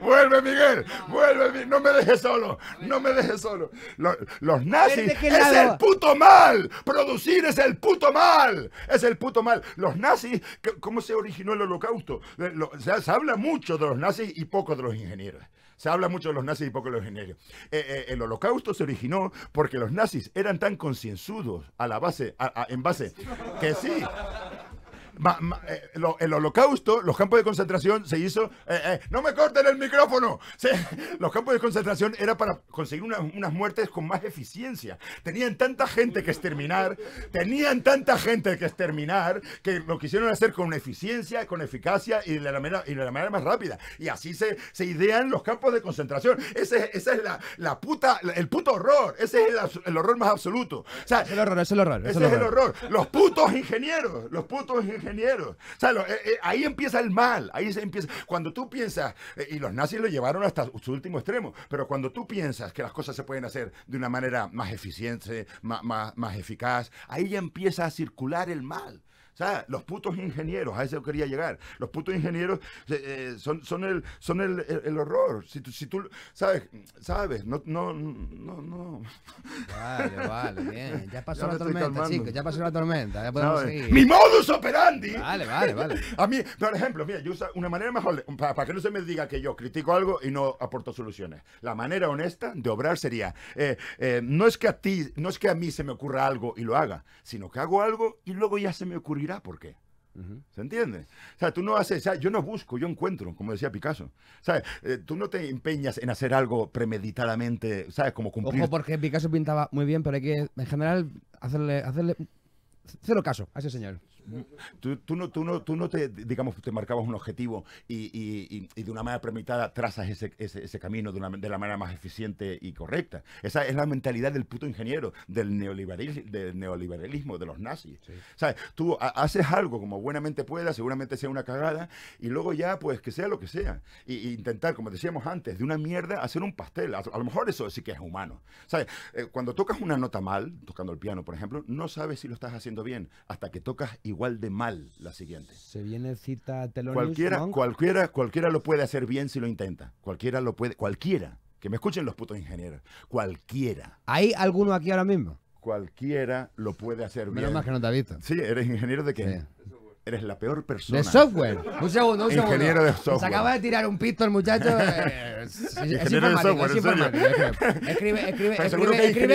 Vuelve, Miguel. Vuelve. No me dejes solo. No me dejes solo. Los nazis es el puto mal. Producir es el puto mal. Es el puto mal. Los nazis... ¿Cómo se originó el holocausto? Se habla mucho de los nazis y poco de los ingenieros. Se habla mucho de los nazis y poco de los ingenieros. El holocausto se originó porque los nazis eran tan concienzudos que sí. El holocausto, los campos de concentración se hizo... ¡No me corten el micrófono! Los campos de concentración era para conseguir unas muertes con más eficiencia. Tenían tanta gente que exterminar que lo quisieron hacer con eficiencia, con eficacia y de la manera más rápida. Y así se idean los campos de concentración. Ese es el puto horror. Ese es el horror más absoluto. O sea, es el horror. Los putos ingenieros. O sea, ahí empieza el mal, ahí se empieza. Cuando tú piensas, y los nazis lo llevaron hasta su último extremo, pero cuando tú piensas que las cosas se pueden hacer de una manera más eficiente, más eficaz, ahí ya empieza a circular el mal. O sea, los putos ingenieros, a eso quería llegar. Los putos ingenieros son el horror. Si tú sabes, no. Vale, bien. Ya pasó la tormenta, chicos, ya podemos seguir. ¡Mi modus operandi! Vale. A mí, por ejemplo, mira, yo uso una manera más para que no se me diga que yo critico algo y no aporto soluciones. La manera honesta de obrar sería, no es que a mí se me ocurra algo y lo haga, sino que hago algo y luego ya se me ocurrió. ¿Por qué? ¿Se entiende? O sea, tú no haces, o sea, yo no busco, yo encuentro, como decía Picasso. ¿Sabes? Tú no te empeñas en hacer algo premeditadamente, ¿sabes? Como cumplir. Ojo, porque Picasso pintaba muy bien, pero hay que, en general, hacerle cero caso a ese señor. Tú no te, digamos, te marcabas un objetivo y de una manera premeditada trazas ese camino de la manera más eficiente y correcta. Esa es la mentalidad del puto ingeniero, del neoliberalismo, de los nazis. Sí. ¿Sabes? Tú haces algo como buenamente puedas, seguramente sea una cagada, y luego ya, pues, que sea lo que sea. Y intentar, como decíamos antes, de una mierda hacer un pastel. A lo mejor eso sí que es humano. ¿Sabes? Cuando tocas una nota mal, tocando el piano, por ejemplo, no sabes si lo estás haciendo bien hasta que tocas igual de mal la siguiente. Se viene cita Thelonious Monk. Cualquiera lo puede hacer bien si lo intenta. Cualquiera. Que me escuchen los putos ingenieros. Cualquiera. ¿Hay alguno aquí ahora mismo? cualquiera lo puede hacer bien. Menos más que no te ha visto. Sí, eres ingeniero de qué. Sí. Eres la peor persona. ¿De software? Un segundo, un segundo. Ingeniero de software. Se acaba de tirar un pisto el muchacho. Ingeniero de software, es informático. Escribe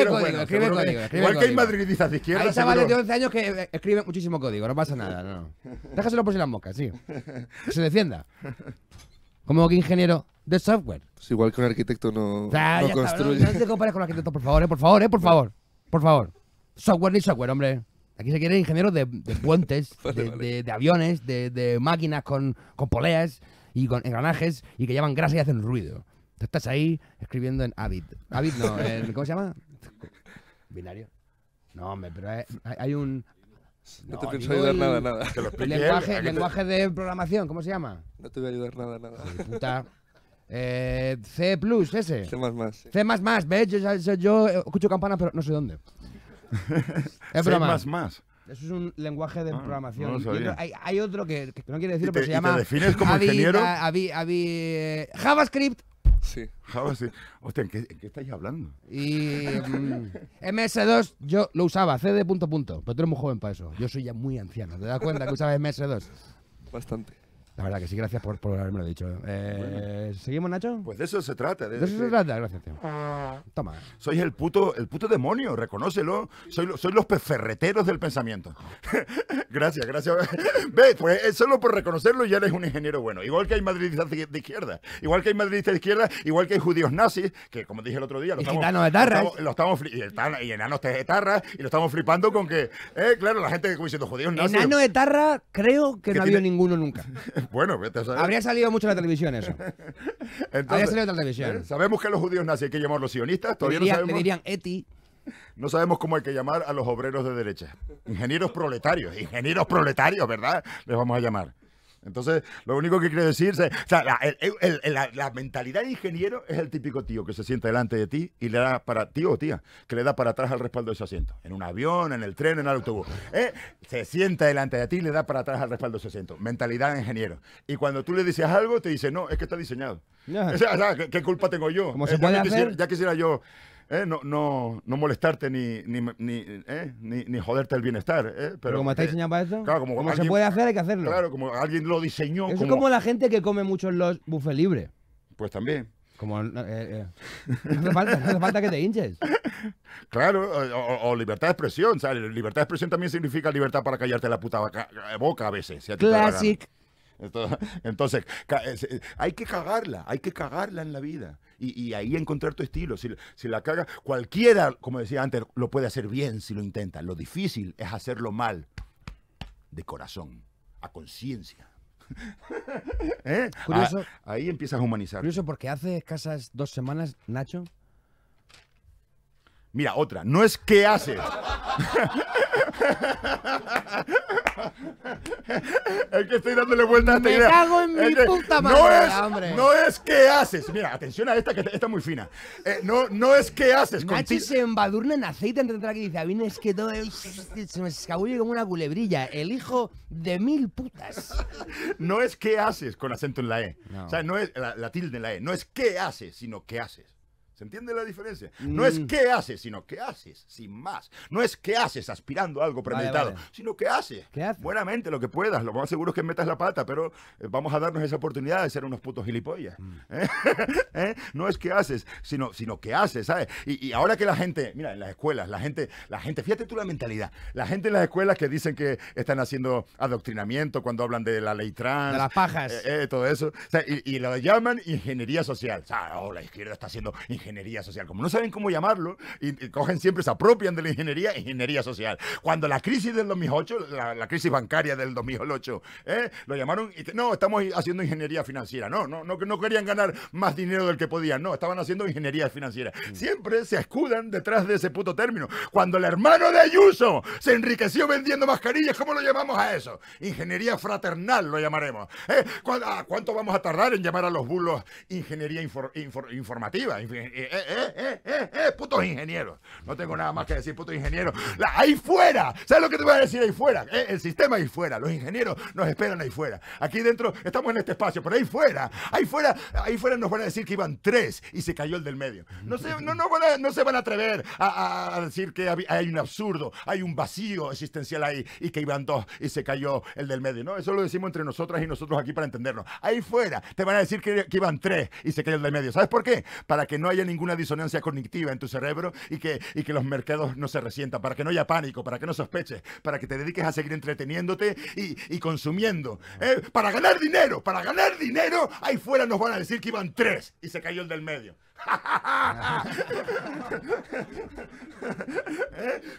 código, escribe código. Igual que hay madridistas de izquierda. Hay chavales de 11 años que escriben muchísimo código, no pasa nada, no. Déjaselo por si las moscas, sí. Que se defienda. Como que ingeniero de software. Pues igual que un arquitecto no construye. No te compares con un arquitecto, por favor, por favor, por favor. Por favor. Software ni software, hombre. Aquí se quieren ingenieros de puentes, vale, de aviones, de máquinas con poleas y con engranajes y que llevan grasa y hacen ruido. Tú estás ahí escribiendo en Avid. Avid no, ¿cómo se llama? ¿Binario? No, hombre, pero hay un... No, no te pienso ayudar nada. Lenguaje de programación, ¿cómo se llama? No te voy a ayudar nada. Sí, puta. C++, ese. C++. Sí. C++, ¿ves? Yo escucho campanas, pero no sé dónde. Es más. Eso es un lenguaje de programación. No otro, hay otro que no quiere decirlo, pero se llama. ¿Te defines como ingeniero? JavaScript. Sí. JavaScript. Hostia, ¿en qué estáis hablando? Y MS2 yo lo usaba, CD ... Pero tú eres muy joven para eso. Yo soy ya muy anciano. ¿Te das cuenta que usaba MS2? Bastante. La verdad que sí, gracias por haberme lo dicho. Bueno. ¿Seguimos, Nacho? Pues de eso se trata. De eso se trata, gracias, tío. Toma. Soy el puto demonio, reconócelo. Soy los ferreteros del pensamiento. Gracias, gracias. Ve, pues solo por reconocerlo ya eres un ingeniero bueno. Igual que hay madridistas de izquierda. Igual que hay madridistas de izquierda, igual que hay judíos nazis, que como dije el otro día... Y enanos de etarras, y lo estamos flipando con que... claro, la gente diciendo judíos nazis... Enano de etarra creo que no ha habido ninguno nunca. Bueno, vete a saber. Habría salido mucho en la televisión eso. Entonces, habría salido en la televisión. Sabemos que a los judíos nazis hay que llamar los sionistas. Todavía no sabemos. Le dirían ETI. No sabemos cómo hay que llamar a los obreros de derecha. Ingenieros proletarios, ¿verdad? Les vamos a llamar. Entonces, lo único que quiere decir es, la mentalidad de ingeniero es el típico tío que se sienta delante de ti y le da para, tío o tía, que le da para atrás al respaldo de ese asiento. En un avión, en el tren, en el autobús. Se sienta delante de ti y le da para atrás al respaldo de ese asiento. Mentalidad de ingeniero. Y cuando tú le dices algo, te dice, no, es que está diseñado. Yeah. ¿Qué culpa tengo yo? Ya quisiera yo... No molestarte ni joderte el bienestar. Pero como está diseñado para esto, claro, como alguien, se puede hacer, hay que hacerlo. Claro, como alguien lo diseñó. Eso es como la gente que come mucho en los buffets libres. Pues también. Como, no hace falta que te hinches. Claro, o libertad de expresión. O sea, libertad de expresión también significa libertad para callarte la puta boca a veces. Si a Classic. Entonces, hay que cagarla en la vida. Y ahí encontrar tu estilo. Si la cagas, cualquiera, como decía antes, lo puede hacer bien si lo intenta. Lo difícil es hacerlo mal, de corazón, a conciencia. Ahí empiezas a humanizar. Curioso, porque hace escasas 2 semanas, Nacho. Mira, otra. No es que haces. Es que estoy dándole vuelta a esta idea. Me cago en mi puta madre. No es que haces. Mira, atención a esta que está muy fina. No es que haces. Nachi se embadurna en aceite antes de entrar aquí y dice, a mí no es que todo se me escabulle como una culebrilla. El hijo de mil putas. No es que haces con acento en la E. No. O sea, no es la tilde en la E. No es que haces, sino que haces. ¿Se entiende la diferencia? No es qué haces, sino qué haces, sin más. No es qué haces aspirando a algo premeditado, sino qué haces. Buenamente, lo que puedas. Lo más seguro es que metas la pata, pero vamos a darnos esa oportunidad de ser unos putos gilipollas. No es qué haces, sino qué haces, ¿sabes? Y ahora que la gente, mira, en las escuelas, la gente, fíjate tú la mentalidad. La gente en las escuelas que dicen que están haciendo adoctrinamiento cuando hablan de la ley trans. De las pajas. Todo eso. O sea, y lo llaman ingeniería social. O sea, la izquierda está haciendo ingeniería social. Como no saben cómo llamarlo, y cogen siempre, se apropian de la ingeniería social. Cuando la crisis del 2008, la crisis bancaria del 2008, lo llamaron, no, estamos haciendo ingeniería financiera. No querían ganar más dinero del que podían. No, estaban haciendo ingeniería financiera. Siempre se escudan detrás de ese puto término. Cuando el hermano de Ayuso se enriqueció vendiendo mascarillas, ¿cómo lo llamamos a eso? Ingeniería fraternal lo llamaremos. ¿Cuánto vamos a tardar en llamar a los bulos ingeniería informativa? putos ingenieros. No tengo nada más que decir, putos ingenieros. Ahí fuera, ¿sabes lo que te voy a decir ahí fuera? El sistema ahí fuera, los ingenieros nos esperan ahí fuera. Aquí dentro estamos en este espacio, pero ahí fuera, nos van a decir que iban tres y se cayó el del medio. No se van a atrever a decir que hay un absurdo, hay un vacío existencial ahí y que iban dos y se cayó el del medio. No, eso lo decimos entre nosotras y nosotros aquí para entendernos. Ahí fuera te van a decir que iban tres y se cayó el del medio. ¿Sabes por qué? Para que no haya ninguna disonancia cognitiva en tu cerebro y que los mercados no se resientan, para que no haya pánico, para que no sospeches, para que te dediques a seguir entreteniéndote y consumiendo. Para ganar dinero, ahí fuera nos van a decir que iban tres y se cayó el del medio.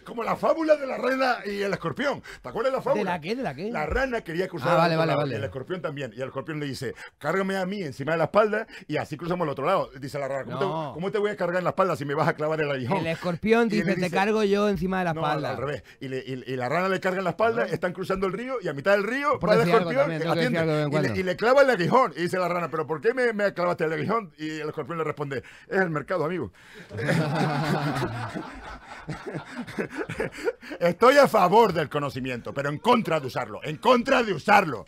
Como la fábula de la rana y el escorpión. ¿Te acuerdas de la fábula? ¿De la qué? ¿De la qué? La rana quería cruzar vale. El escorpión también. Y el escorpión le dice, cárgame a mí encima de la espalda y así cruzamos al otro lado. Dice la rana, ¿cómo te voy a cargar en la espalda si me vas a clavar el aguijón? El escorpión dice, te cargo yo encima de la espalda. No, al revés. Y la rana le carga en la espalda, están cruzando el río y a mitad del río va el escorpión y le clava el aguijón. Y dice la rana, ¿pero por qué me clavaste el aguijón? Y el escorpión le responde, es el mercado, amigo. Estoy a favor del conocimiento, pero en contra de usarlo. En contra de usarlo.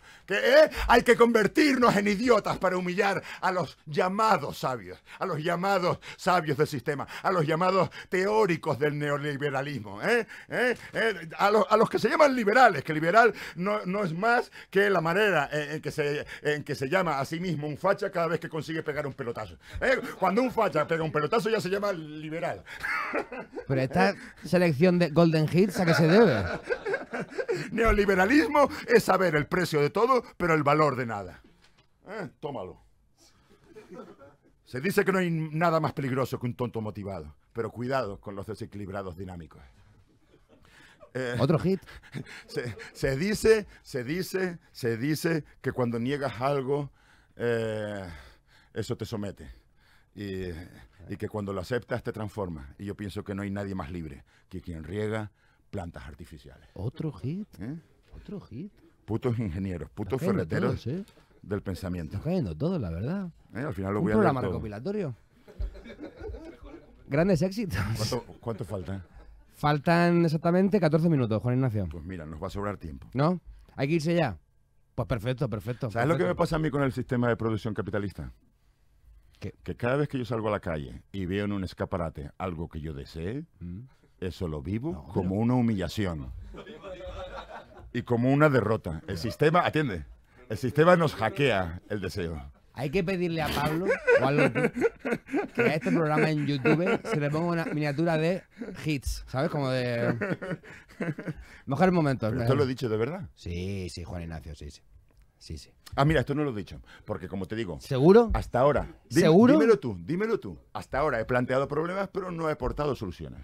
Hay que convertirnos en idiotas para humillar a los llamados sabios. A los llamados sabios del sistema. A los llamados teóricos del neoliberalismo. A los que se llaman liberales. Que liberal no es más que la manera en que se llama a sí mismo un facha cada vez que consigue pegar un pelotazo. Cuando un facha pega un pelotazo ya se llama liberal. Pero esta selección de Golden Hits, ¿a qué se debe? Neoliberalismo es saber el precio de todo, pero el valor de nada. Tómalo. Se dice que no hay nada más peligroso que un tonto motivado, pero cuidado con los desequilibrados dinámicos. Otro hit. Se dice que cuando niegas algo, eso te somete. Y que cuando lo aceptas te transforma. Y yo pienso que no hay nadie más libre que quien riega plantas artificiales. ¿Otro hit? ¿Otro hit? Putos ingenieros, putos ferreteros todos, del pensamiento. Está cayendo todo, la verdad. Al final lo voy a leer todo. ¿Un programa recopilatorio? Grandes éxitos. ¿Cuánto falta? Faltan exactamente 14 minutos, Juan Ignacio. Pues mira, nos va a sobrar tiempo. ¿No? ¿Hay que irse ya? Pues perfecto, perfecto. ¿Sabes lo que me pasa a mí con el sistema de producción capitalista? Que cada vez que yo salgo a la calle y veo en un escaparate algo que yo desee, eso lo vivo como una humillación y como una derrota. El sistema, atiende, el sistema nos hackea el deseo. Hay que pedirle a Pablo o a Loco que a este programa en YouTube se le ponga una miniatura de hits, ¿sabes? Como de... Mejores momentos. Pero esto lo he dicho de verdad. Sí, sí, Juan Ignacio, sí, sí. Sí, sí. Ah, mira, esto no lo he dicho, porque como te digo... ¿Seguro? Hasta ahora. ¿Seguro? Dímelo tú. Hasta ahora he planteado problemas, pero no he aportado soluciones.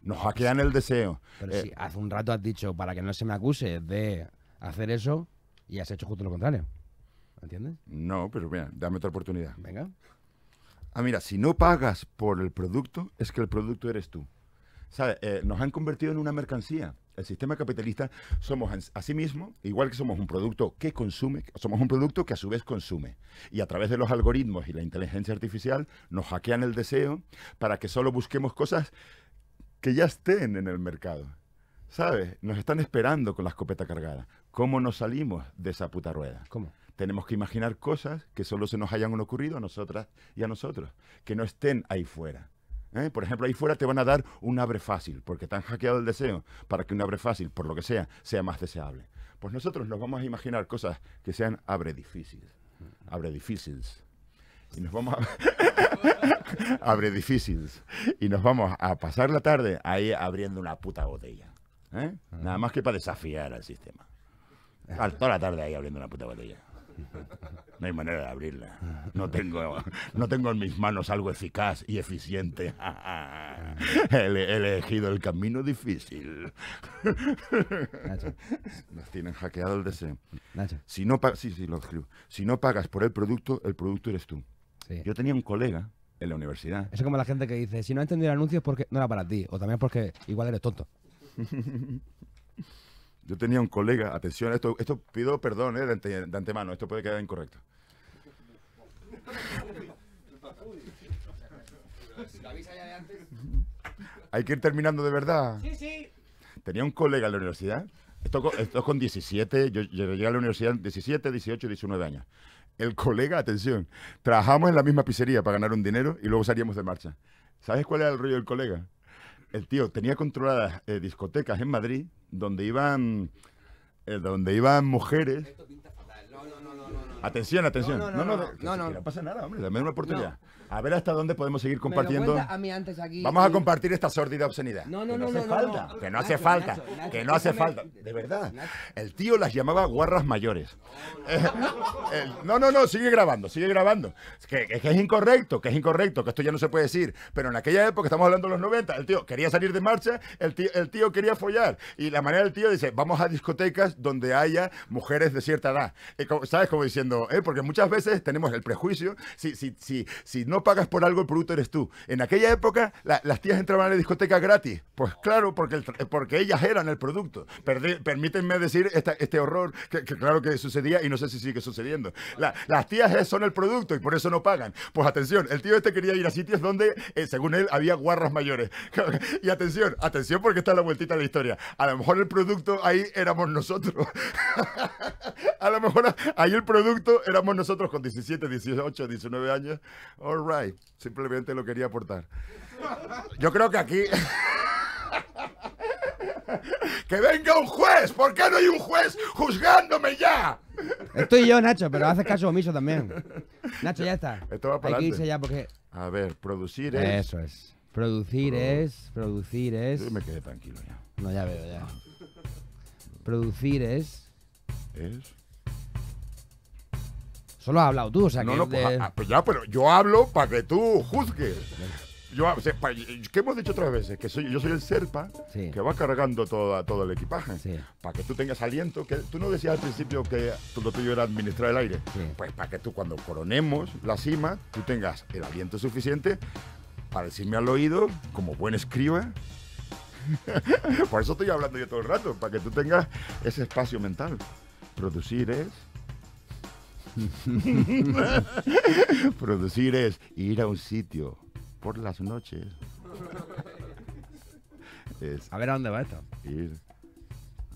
Nos hackean el deseo. Pero si hace un rato has dicho, para que no se me acuse de hacer eso, y has hecho justo lo contrario. ¿Entiendes? No, pero mira, dame otra oportunidad. Venga. Ah, mira, si no pagas por el producto, es que el producto eres tú. ¿Sabes? Nos han convertido en una mercancía. El sistema capitalista somos a sí mismo, igual que somos un producto que consume, somos un producto que a su vez consume. Y a través de los algoritmos y la inteligencia artificial nos hackean el deseo para que solo busquemos cosas que ya estén en el mercado. ¿Sabes? Nos están esperando con la escopeta cargada. ¿Cómo nos salimos de esa puta rueda? ¿Cómo? Tenemos que imaginar cosas que solo se nos hayan ocurrido a nosotras y a nosotros, que no estén ahí fuera. Por ejemplo, ahí fuera te van a dar un abre fácil, porque te han hackeado el deseo para que un abre fácil, por lo que sea, sea más deseable. Pues nosotros nos vamos a imaginar cosas que sean abre difíciles. Abre difíciles. Y nos vamos a... abre difíciles. Y nos vamos a pasar la tarde ahí abriendo una puta botella. Nada más que para desafiar al sistema. Toda la tarde ahí abriendo una puta botella. No hay manera de abrirla. No tengo en mis manos algo eficaz y eficiente. He elegido el camino difícil. Nacho. Nos tienen hackeado el deseo. Nacho. Si no pagas por el producto eres tú. Sí. Yo tenía un colega en la universidad. Eso es como la gente que dice, si no entendí el anuncio es porque no era para ti. O también porque igual eres tonto. Yo tenía un colega, atención, esto pido perdón de antemano, esto puede quedar incorrecto. Si lo habéis allá de antes. Hay que ir terminando de verdad. Sí, sí. Tenía un colega en la universidad. Esto es con 17. Yo llegué a la universidad 17, 18, 19 años. El colega, atención, trabajamos en la misma pizzería para ganar un dinero y luego salíamos de marcha. ¿Sabes cuál era el rollo del colega? El tío tenía controladas discotecas en Madrid donde iban mujeres. Esto pinta fatal. No. Atención, atención. No pasa nada, hombre, dame una oportunidad. No. A ver hasta dónde podemos seguir compartiendo. A mí antes aquí, vamos a compartir esta sórdida obscenidad. No. Que no hace falta. Que no hace falta. De verdad. El tío las llamaba guarras mayores. Sigue grabando, sigue grabando. Es que es incorrecto, que esto ya no se puede decir. Pero en aquella época, estamos hablando de los 90, el tío quería salir de marcha, el tío quería follar. Y la manera del tío dice, vamos a discotecas donde haya mujeres de cierta edad. ¿Sabes? Como diciendo, porque muchas veces tenemos el prejuicio, si no pagas por algo, el producto eres tú. En aquella época, las tías entraban a la discoteca gratis. Pues claro, porque ellas eran el producto. Permítanme decir este horror, que claro que sucedía y no sé si sigue sucediendo. Las tías son el producto y por eso no pagan. Pues atención, el tío este quería ir a sitios donde, según él, había guarras mayores. Y atención porque está la vueltita de la historia. A lo mejor el producto ahí éramos nosotros. A lo mejor ahí el producto éramos nosotros con 17, 18, 19 años. All right. Simplemente lo quería aportar. Yo creo que aquí... ¡Que venga un juez! ¿Por qué no hay un juez juzgándome ya? Estoy yo, Nacho, pero haces caso omiso también. Nacho, ya está. Esto va para adelante. Hay que irse ya porque... A ver, producir es... Eso es. Producir es... Yo me quedé tranquilo ya. No, ya veo, ya. Producir es... ¿Es? Solo has hablado tú, o sea que... Pues ya, pero yo hablo para que tú juzgues. ¿Qué hemos dicho otras veces? Que yo soy el Serpa, sí, que va cargando todo el equipaje, sí, para que tú tengas aliento. Que tú no decías al principio que lo tuyo era administrar el aire. Sí. Pues para que tú, cuando coronemos la cima, tú tengas el aliento suficiente para decirme al oído, como buen escriba. Por eso estoy hablando yo todo el rato, para que tú tengas ese espacio mental. Producir es... Producir es ir a un sitio por las noches. A ver a dónde va esto. Ir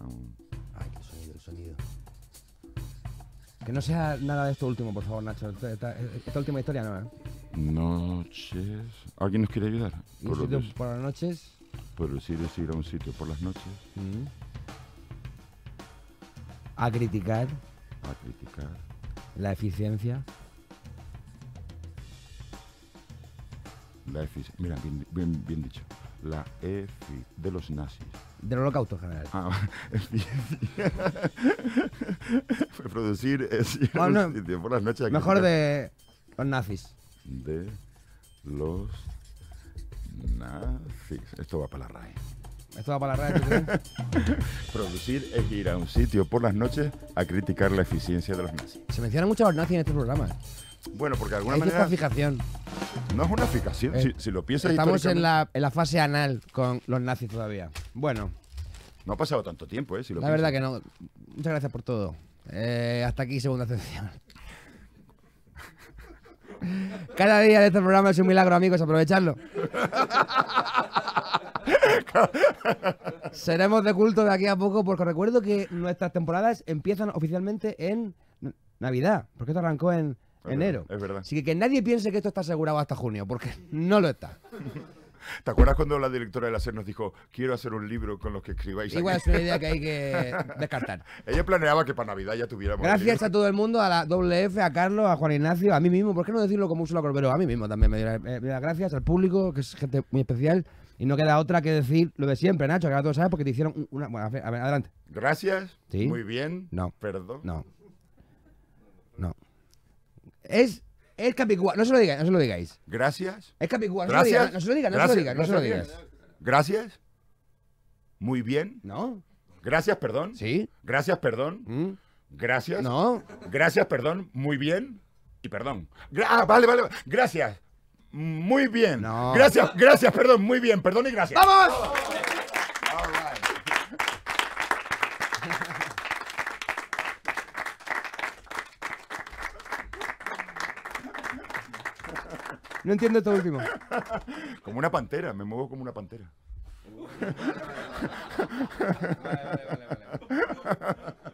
a un... Ay, qué sonido, el sonido. Que no sea nada de esto último, por favor, Nacho. Esta última historia no, ¿eh? Noches. ¿Alguien nos quiere ayudar? ¿Un sitio por las noches? Producir es ir a un sitio por las noches. A criticar. A criticar. La eficiencia. Mira, bien dicho. La EFI de los nazis. Del holocausto general. Producir es ir a un sitio por las noches. Mejor de los nazis. De los nazis. Esto va para la RAE. Esto va para la radio. Producir es ir a un sitio por las noches a criticar la eficiencia de los nazis. Se mencionan mucho a los nazis en estos programas. Bueno, porque de alguna manera... Es fijación. No es una fijación, si lo piensas. Estamos en la fase anal con los nazis todavía. Bueno. No ha pasado tanto tiempo, si lo piensas. La verdad que no. Muchas gracias por todo. Hasta aquí, segunda acepción. Cada día de este programa es un milagro, amigos. Aprovechadlo. Seremos de culto de aquí a poco, porque recuerdo que nuestras temporadas empiezan oficialmente en Navidad, porque esto arrancó en enero. Verdad, es verdad. Así que nadie piense que esto está asegurado hasta junio, porque no lo está. ¿Te acuerdas cuando la directora de la SER nos dijo, quiero hacer un libro con los que escribáis? Igual es una idea que hay que descartar. Ella planeaba que para Navidad ya tuviéramos... Gracias a todo el mundo, a la WF, a Carlos, a Juan Ignacio, a mí mismo. ¿Por qué no decirlo como Úrsula Corbero? A mí mismo también me dio las gracias, al público, que es gente muy especial. Y no queda otra que decir lo de siempre, Nacho, que ahora todos sabes porque te hicieron una... Bueno, a ver, adelante. Gracias. ¿Sí? Muy bien. No. Perdón. No. Es Capicúa. No se lo digáis, no se lo digáis. Gracias. Es Capicúa. Gracias. No se lo digáis, no se lo digáis, no se lo digáis. Gracias. Muy bien. No. Gracias, perdón. Sí. Gracias, perdón. Gracias. No. Gracias, perdón. Muy bien. Y perdón. Vale. Gracias. Muy bien. No. Gracias, perdón. Muy bien, perdón y gracias. ¡Vamos! Oh, all right. No entiendo esto último. Como una pantera, me muevo como una pantera. Vale, vale, vale.